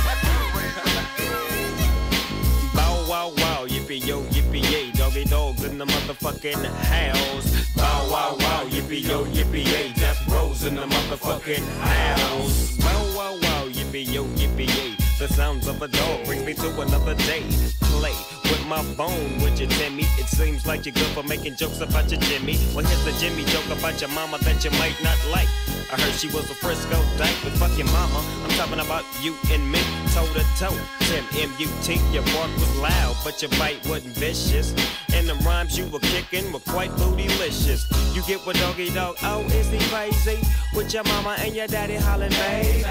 Bow wow wow, yippee yo, yippee yay, doggy dogs in the motherfucking house. Bow wow wow, yippee yo, yippee yay, death rows in the motherfucking house. Bow wow wow, yippee yo, yippee yay. The sounds of a dog bring me to another day. Play with my bone, with your Timmy. It seems like you're good for making jokes about your Jimmy. Well, here's the Jimmy joke about your mama that you might not like. I heard she was a Frisco dyke, but fuck your mama. I'm talking about you and me, toe to toe. Tim M-U-T, your bark was loud, but your bite wasn't vicious. And the rhymes you were kicking were quite bootylicious. You get what doggy dog, oh, is he crazy? With your mama and your daddy hollering, baby.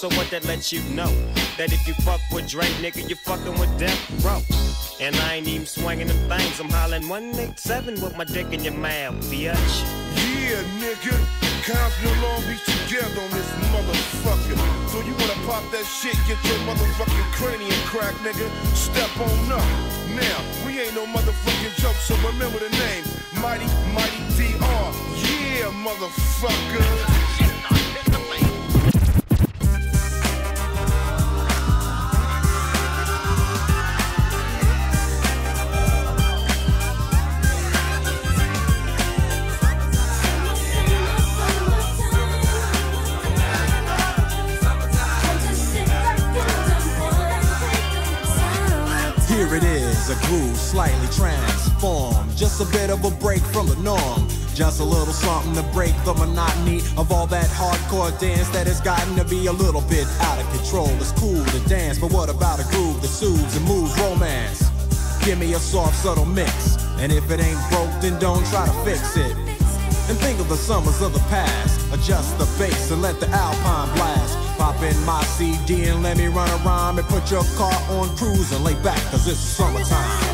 So what that lets you know, that if you fuck with Drake, nigga, you fucking with Death Row. And I ain't even swinging them things, I'm hollering 187 with my dick in your mouth, bitch. Yeah, nigga, Compton and Long Beach together on this motherfucker. So you wanna pop that shit, get your motherfucking cranium crack, nigga, step on up. Now, we ain't no motherfucking joke, so remember the name, Mighty, Mighty DR, yeah, motherfucker. Here it is, a groove slightly transformed, just a bit of a break from the norm, just a little something to break the monotony of all that hardcore dance that has gotten to be a little bit out of control. It's cool to dance, but what about a groove that soothes and moves romance? Give me a soft, subtle mix, and if it ain't broke, then don't try to fix it. And think of the summers of the past, adjust the bass and let the alpine blast. Pop in my CD and let me run a rhyme, and put your car on cruise and lay back, cause it's summertime.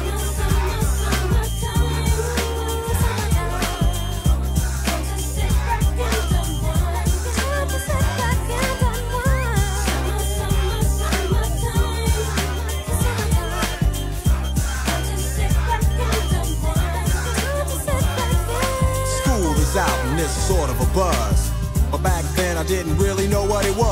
School is out and it's sort of a buzz, but back then I didn't really know what it was.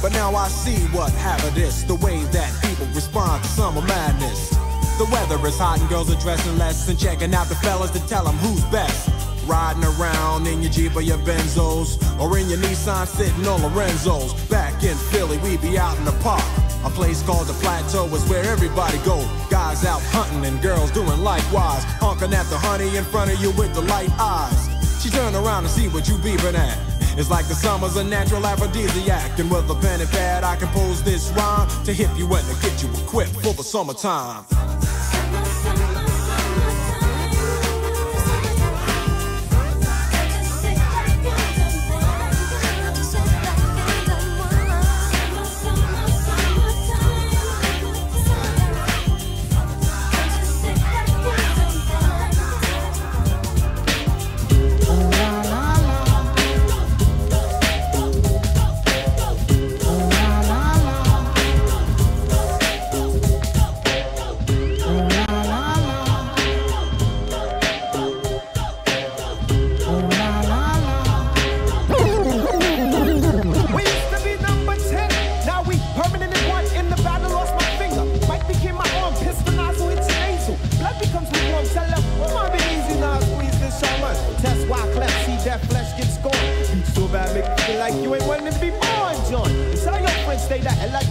But now I see what happened is the way that people respond to summer madness. The weather is hot and girls are dressing less and checking out the fellas to tell them who's best. Riding around in your Jeep or your Benzos, or in your Nissan sitting on Lorenzo's. Back in Philly we be out in the park, a place called the Plateau is where everybody go. Guys out hunting and girls doing likewise, honking at the honey in front of you with the light eyes. She turn around and see what you beeping at. It's like the summer's a natural aphrodisiac, and with a pen and pad I compose this rhyme to hit you and to get you equipped for the summertime.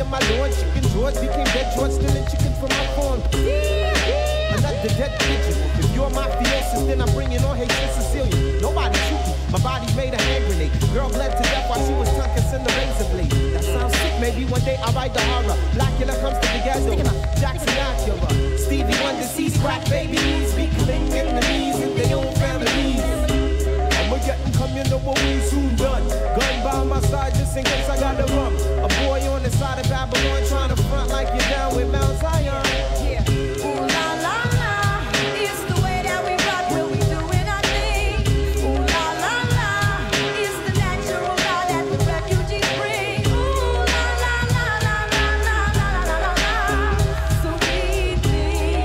of my lord, chicken George became dead George, stealing chicken from my farm. I'm not the dead pigeon. If you're my fiancé, then I'm bringing all hate to Sicilian. Nobody shoot me. My body made a hand grenade. Girl bled to death while she was tucking in the razor blade. That sounds sick. Maybe one day I'll write the horror. Blackula comes to the ghetto. Jackson Acura, Stevie Wonder, sees black babies, be killing Vietnamese in their own families. I'ma get them coming to what we soon done. Gun by my side just in case I got the rum. A boy on the side of Babylon trying to front like you're down with Mount Zion. Yeah. Ooh la la la, it's the way that we rock when we doing our thing. Ooh la la la, it's the natural law that the refugees bring. Ooh la la la la la la la la la la. So we think.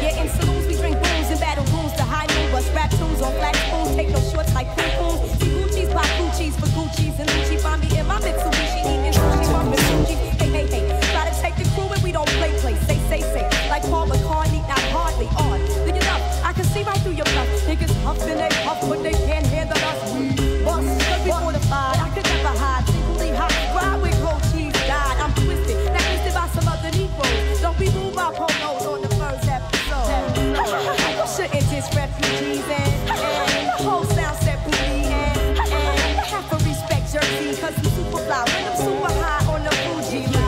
Yeah, in saloons we drink booze, in battle rooms the high move us, rap tunes on flat spoons, take no shorts like poo-poos. See Gucci's buy Gucci's for Gucci's and Gucci find me in my Mitsubishi eating sushi from Mitsubishi. Hey, try to take the crew and we don't play, say, like Paul McCartney, not hardly on. Look it up, I can see right through your bluff. Niggas huff and they huff, but they can't handle us. We bust, could be fortified, I could never hide. Singly hot, ride with gold cheese, died. I'm twisted, not twisted by some other Negroes. Don't be rude by polos on the first episode. You shouldn't diss refugees and the whole sound set booty and have to respect Jersey, cause I'm super fly when I'm super high on the Fuji line.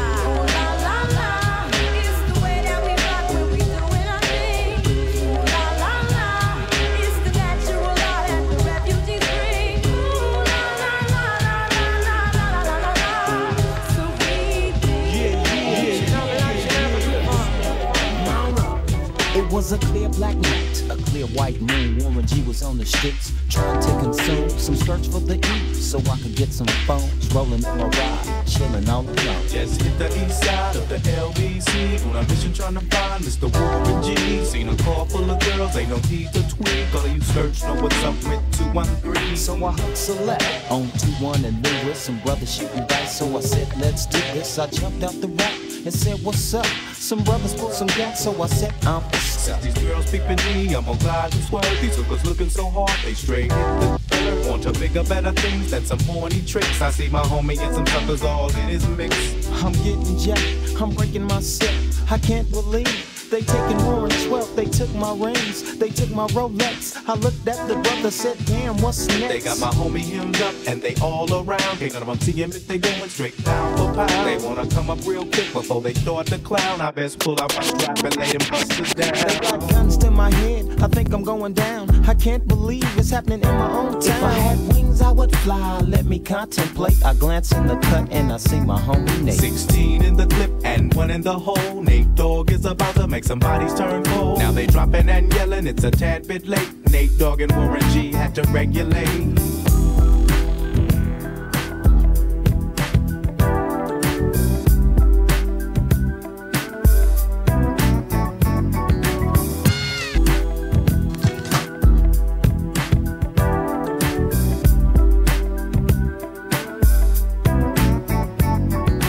It was a clear black night, a clear white moon. Warren G was on the streets, trying to consume some search for the E, so I could get some phones rolling in my ride, chilling all alone. Just hit the east side of the LBC on a mission trying to find Mr. Warren G. Seen a car full of girls, ain't no need to tweak. All you search know what's up with 213. So I hooked select on 21 and Lewis, some brothers shooting dice. So I said, let's do this. I jumped out the rock and said, what's up? Some brothers pulled some gas, so I said, I'm pissed. These girls peeping me, I'm gonna glide and swerve. These hookers looking so hard, they straight hit the third. Want to bigger, better things than some horny tricks. I see my homie and some suckers all in his mix. I'm getting jacked, I'm breaking my set. I can't believe they taking more than 12, they took my rings, they took my Rolex. I looked at the brother, said, damn, what's next? They got my homie hemmed up, and they all around. Can't none of them see him if they going straight down for pound. They wanna come up real quick before they start to clown. I best pull out my strap and lay them busters down. They got guns to my head, I think I'm going down. I can't believe it's happening in my own town. If I had wings, I would fly, let me contemplate. I glance in the cut, and I see my homie Nate. 16 in the clip, and 1 in the hole. Nate Dogg is about to make somebody's turn cold. Now they dropping and yelling, it's a tad bit late. Nate Dogg and Warren G had to regulate.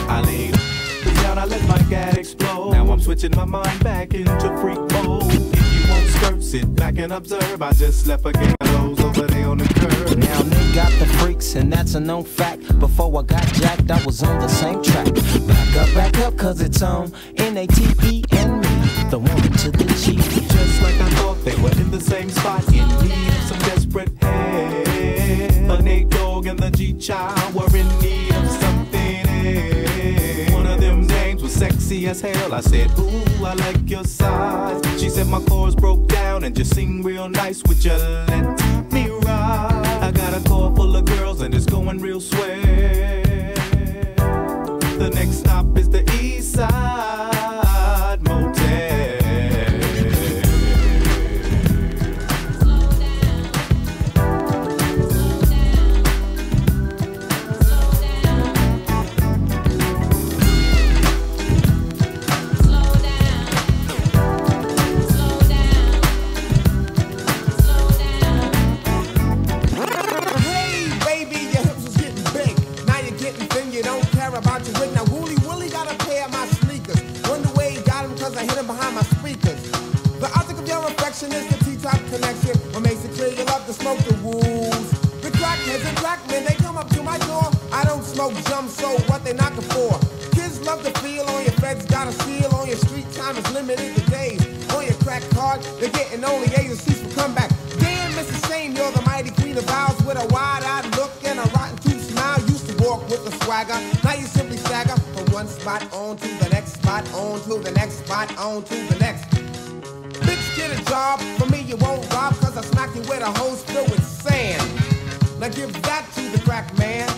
I leave out, I let my gat explode. Now I'm switching my mind back into freak mode. If you won't skirt, sit back and observe. I just left a gang of those over there on the curb. Now they got the freaks, and that's a known fact. Before I got jacked, I was on the same track. Back up, cause it's on N-A-T-E and me, the woman to the G. Just like I thought, they were in the same spot. In need of some desperate help. But Nate Dogg and the G-Child were in need of something else. One of them names was sexy as hell. I said, ooh, I like your size. She said my chords broke down and you sing real nice. Would you let me ride? I got a car full of girls and it's going real swell. The next stop is the East Side Motel. Is the T-top connection, what makes it clear you love to smoke the wools. The crackheads and crackmen, they come up to my door. smoke jump, so what they knocking for? Kids love to feel on your feds, got a seal on your street. Time is limited to days. On your crack card, they're getting only agencies for comeback. Damn, it's a shame you're the mighty queen of vows with a wide-eyed look and a rotten tooth smile. Used to walk with a swagger, now you simply stagger from one spot on to the next spot, on to the next spot, on to the next. Bitch, get a job. For me, you won't rob, cause I smack you with a hose filled with sand. Now give that to the crack man.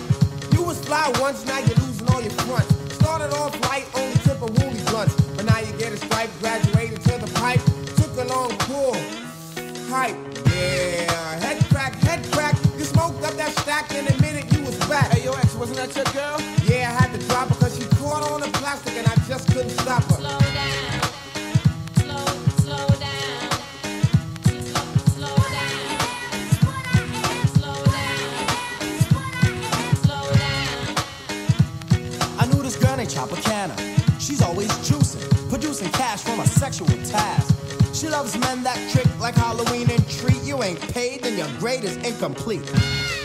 You was fly once, now you're losing all your fronts. Started off light, only tip of woolly blunts, but now you get a stripe, graduated to the pipe, took a long pull, hype, yeah, head crack, you smoked up that stack, in a minute you was back. Hey, yo, ex, wasn't that your girl? Yeah, I had to drop her, cause she caught on the plastic, and I just couldn't stop her. Slow down. Tropicana. She's always juicing, producing cash from a sexual task. She loves men that trick like Halloween and treat. You ain't paid, then your grade is incomplete.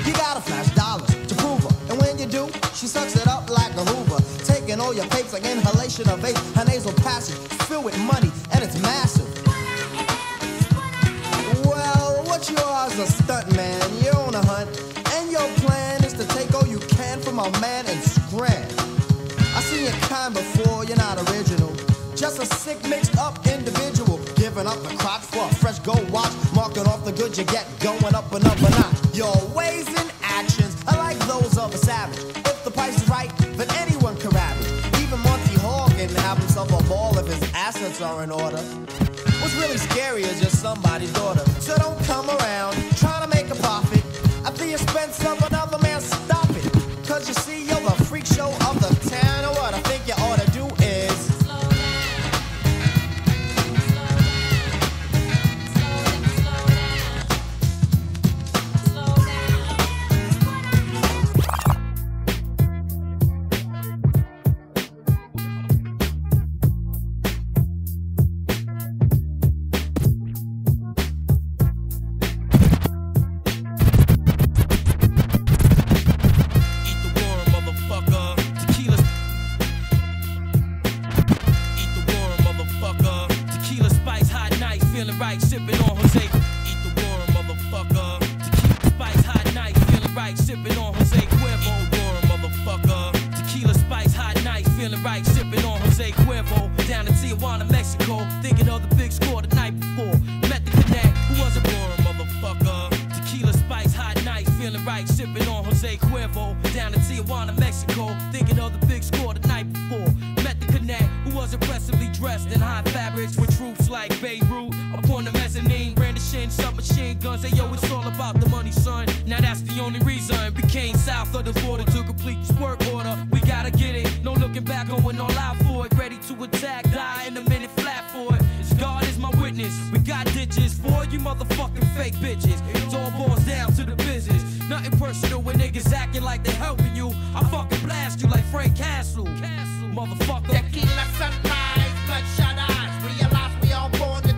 You gotta flash dollars to prove her, and when you do, she sucks it up like a Hoover, taking all your papers like inhalation of vape. Her nasal passage filled with money, and it's massive. Well, what you are is a stunt, man. You're on a hunt, and your plan is to take all you can from a man and scram. I've seen your kind before, you're not original. Just a sick, mixed-up individual, giving up the crotch for a fresh gold watch, marking off the good you get, going up another notch. Your ways and actions are like those of a savage. If the price is right, then anyone can ravage. Even Monty Hall can have himself a ball if his assets are in order. What's really scary is you're somebody's daughter, so don't come around trying to make a profit at the expense of another man. Stop it, cause you see you're the freak show of the town. And what I think you ought to do is slow down, slow down, slow Tequila sunrise, bloodshot eyes. Realize we all born to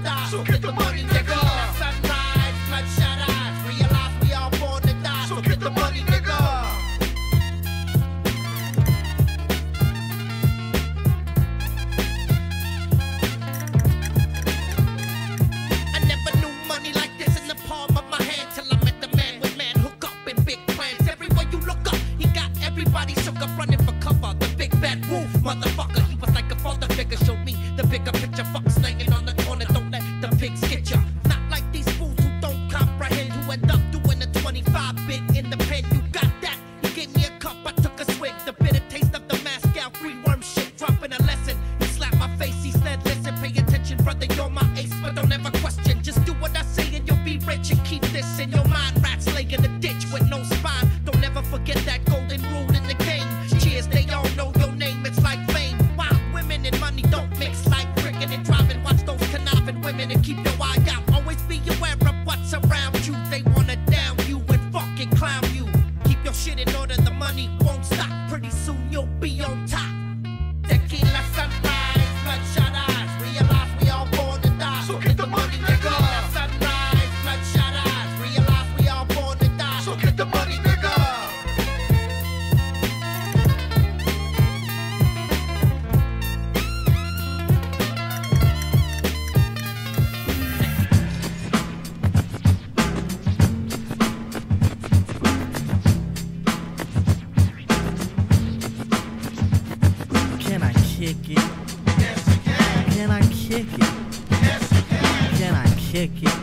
kick it? Yes, you can. Can I kick it?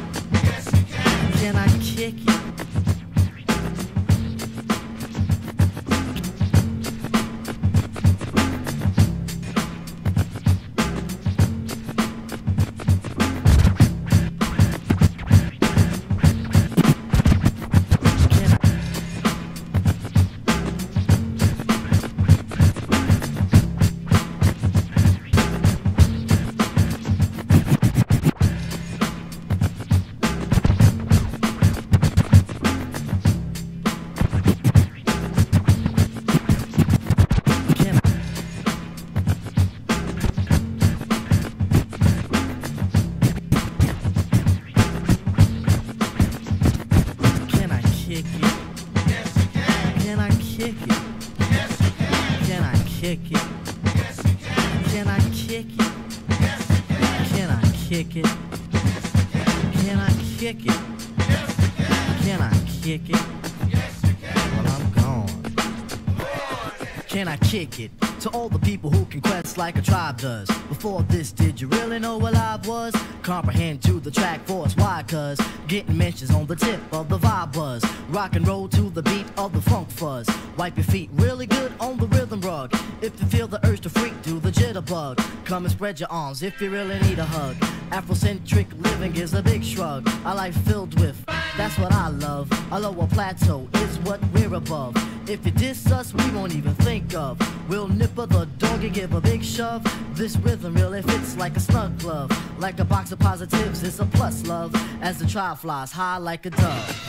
Yes, you can. Can I kick it? Kick it to all the people who can quest like a tribe does. Before this, did you really know what I was? Comprehend to the track force, why? Cuz getting mentions on the tip of the vibe was rock and roll to the beat of the funk fuzz. Wipe your feet really good on the rhythm rug. If you feel the urge to freak, do the jitterbug. Come and spread your arms if you really need a hug. Afrocentric living is a big shrug. A life filled with, that's what I love. A lower plateau is what we're above. If you diss us, we won't even think of. We'll nipper the dog and give a big shove. This rhythm really fits like a snug glove. Like a box of positives, it's a plus, love. As the trial flies high like a dove.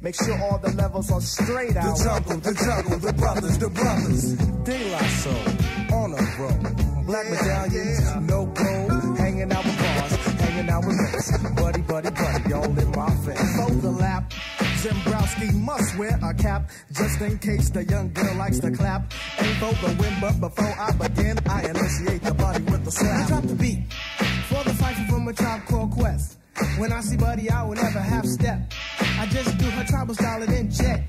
Make sure all the levels are straight out. The jungle, the brothers. De La Soul, on a roll. Black medallions, no gold. Hanging out with bars, hanging out with mates. Buddy, buddy, buddy, all in my face. Fold the lap. Zimbrowski must wear a cap, just in case the young girl likes to clap. Ain't for the win, but before I begin, I initiate the body with a slap. I drop the beat for the cipher from a Tribe Called Quest. When I see Buddy, I will never half step. I just do her tribal style and then check.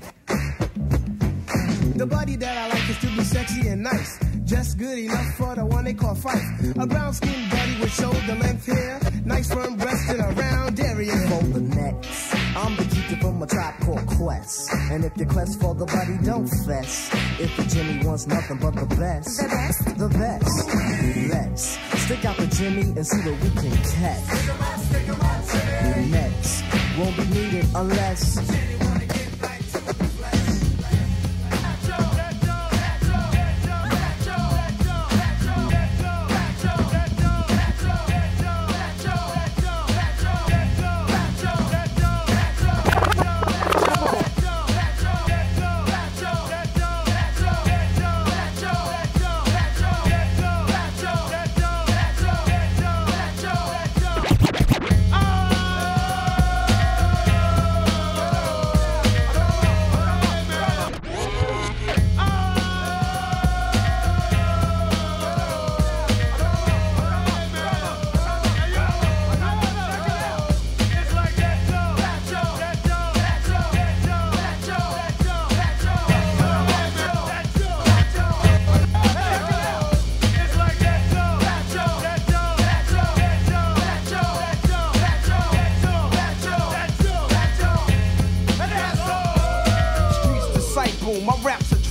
The buddy that I like is to be sexy and nice. Just good enough for the one they call Fife. A brown-skinned buddy with shoulder length hair. Nice firm breast and a round area. For the next, I'm the teacher from a Tribe Called Quest. And if you quest for the buddy, don't fess. If the Jimmy wants nothing but the best. The best? The best. Okay. Let's stick out the Jimmy and see what we can catch. Stick 'em up, Jimmy. Next, won't be needed unless...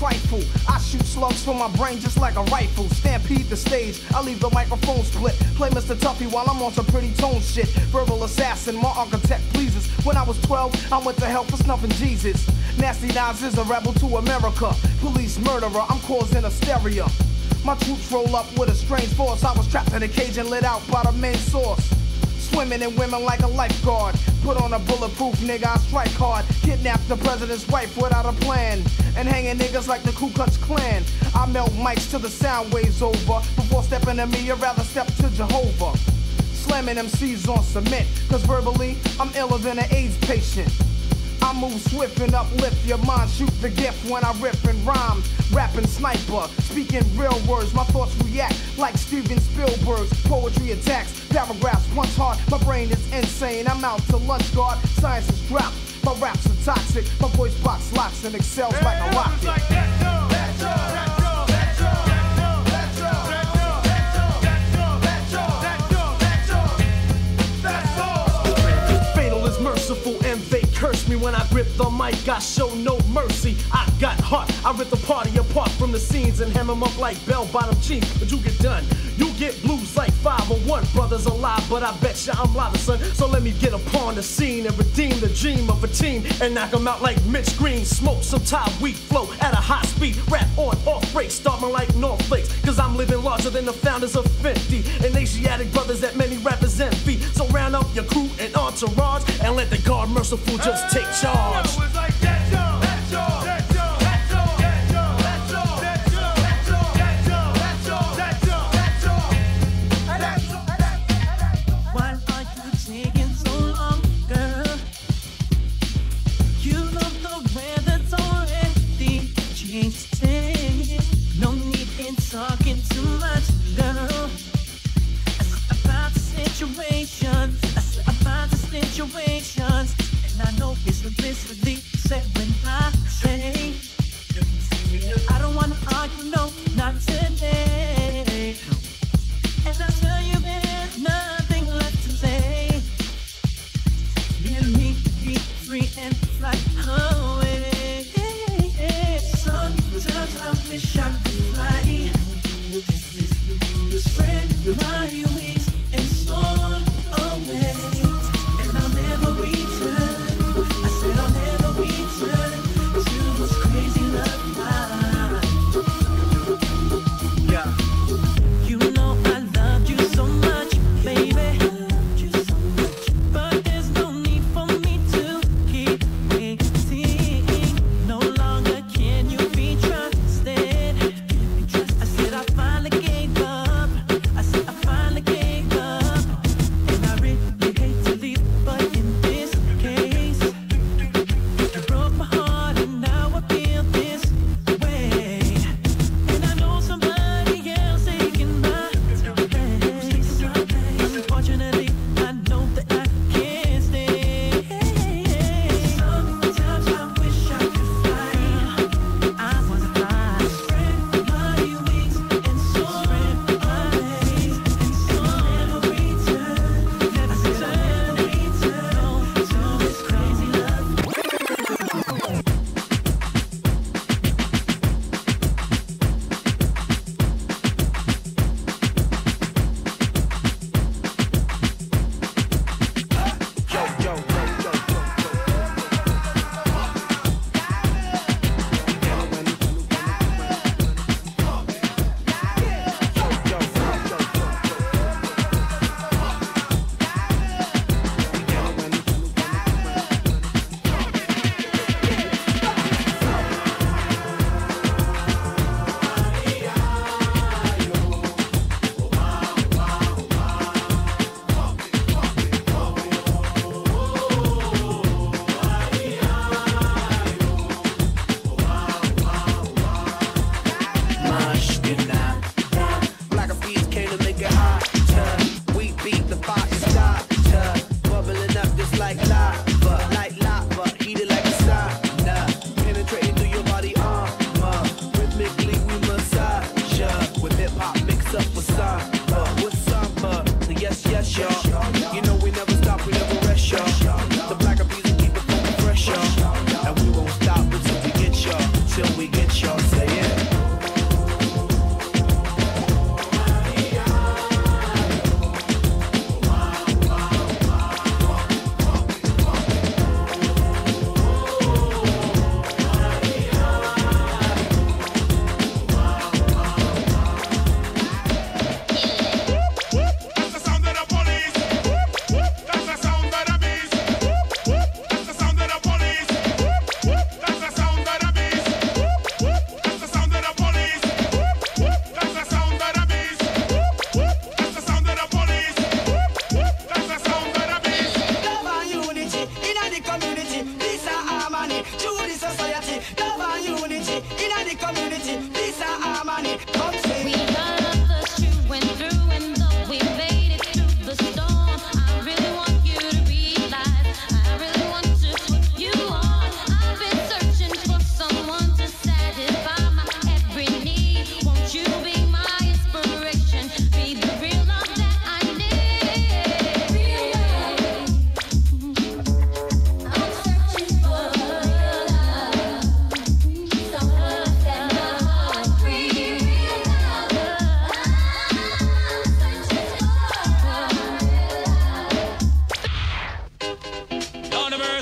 frightful. I shoot slugs from my brain just like a rifle. Stampede the stage, I leave the microphone split. Play Mr. Tuffy while I'm on some pretty tone shit. Verbal assassin, my architect pleases. When I was 12, I went to hell for snuffing Jesus. Nasty Nas is a rebel to America. Police murderer, I'm causing hysteria. My troops roll up with a strange force. I was trapped in a cage and lit out by the main source. Swimming in women like a lifeguard. Put on a bulletproof nigga, I strike hard. Kidnap the president's wife without a plan. And hanging niggas like the Ku Klux Klan. I melt mics till the sound waves over. Before stepping to me, I'd rather step to Jehovah. Slamming MCs on cement. Cause verbally, I'm iller than an AIDS patient. I move swift and uplift your mind. Shoot the gift when I rip and rhyme. Rapping sniper, speaking real words. My thoughts react like Steven Spielberg's poetry attacks. Paragraphs punch hard, my brain is insane. I'm out to lunch guard, science is dropped. My raps are toxic, my voice box locks and excels like a rocket. Like that, curse me when I grip the mic, I show no mercy. I got heart, I rip the party apart from the scenes and hem 'em up like bell-bottom jeans. But you get done, you get blues like 501. Brothers alive, but I bet ya I'm live, son. So let me get upon the scene and redeem the dream of a team and knock 'em out like Mitch Green. Smoke some time, weak flow at a high speed. Rap on, off break, starting like North Flakes. Cause I'm living larger than the founders of 50 and Asiatic brothers that many rappers envy. So round up your crew and entourage and let the God merciful just take charge. Yo, it's like that, yo. That, yo. That, yo. That, yo. That, yo. That, yo. That, yo. That, yo. That, yo. That, yo. That, yo. That, yo. That, yo. Why are you taking so long, girl? You love the way that's already changing. No need in talking too much, girl. About the situation, about the situations. I know it's implicitly said when I say I don't wanna argue, no, not today. And I tell you there's nothing left to say. You need to be free and fly away. Sometimes I wish I could fly. Spread my wings and soar away. And I'll never return. Yeah.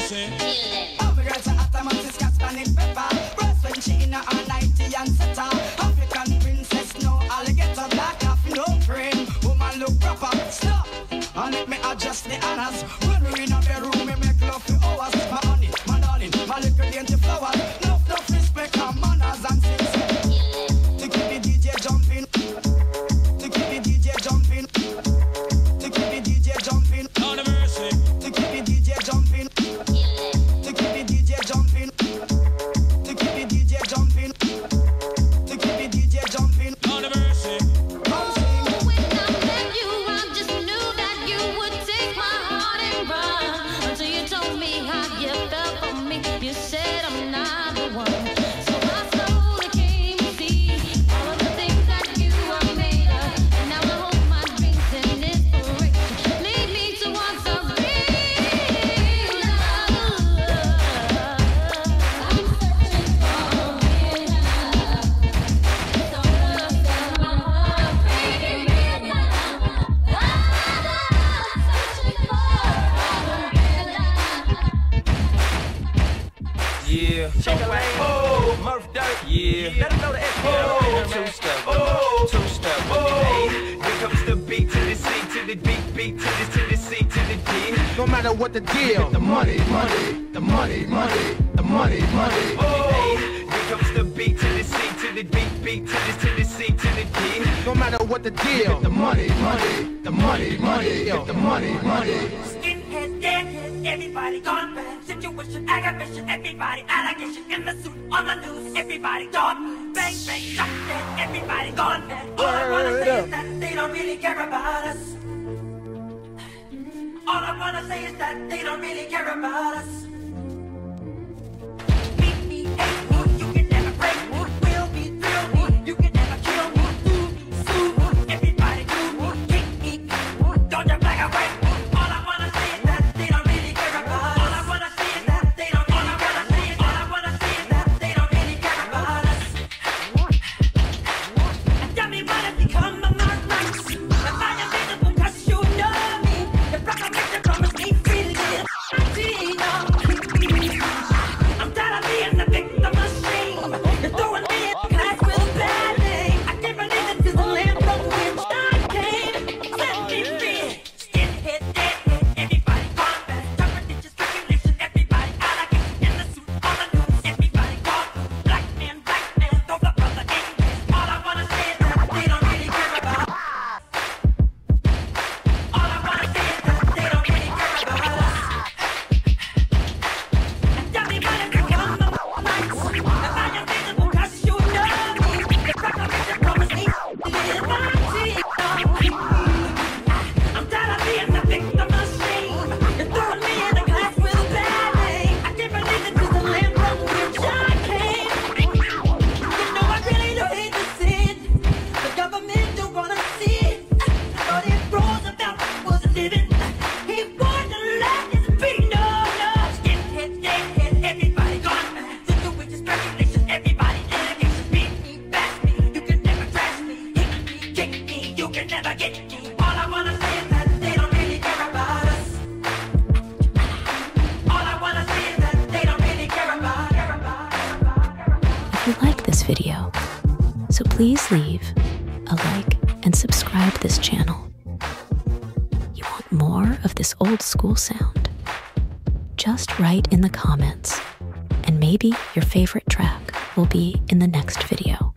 say. All the girls are after Moses, Casper, and Pepper. Rose when she in her nighty and setter. African princess, no alligator, black half, no cream. Woman look proper, stop. And it may adjust the honors. When we in a bedroom, we make love for hours. My honey, my darling, my little dainty flower. Enough respect and manners and sense. What the deal? The money, money, the money, money, the money, money. Oh, here comes the beat to the sea, to the beat to the sea, to the D. No matter what the deal, the money, money, the money, money, the money, money. Skinhead, deadhead, everybody gone bad. Situation, aggravation, everybody allegation in the suit on the news. Everybody gone bang bang, shot dead. Everybody gone bad. All I wanna say is that they don't really care about us. All I wanna say is that they don't really care about us. Beat me, hate me, you can never break me. Will me, thrill me, you can never kill me. Do me, sue me, everybody do me. Kick me, don't you black away. All I wanna say is that they don't really care about us. All I wanna say is that they don't really care about us. All I wanna say is that they don't really care about us. And tell me what it's become of my life. Please leave a like and subscribe this channel. You want more of this old school sound? Just write in the comments, and maybe your favorite track will be in the next video.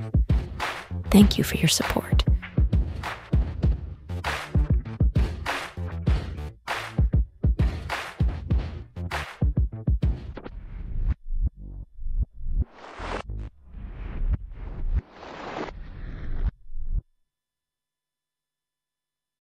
Thank you for your support.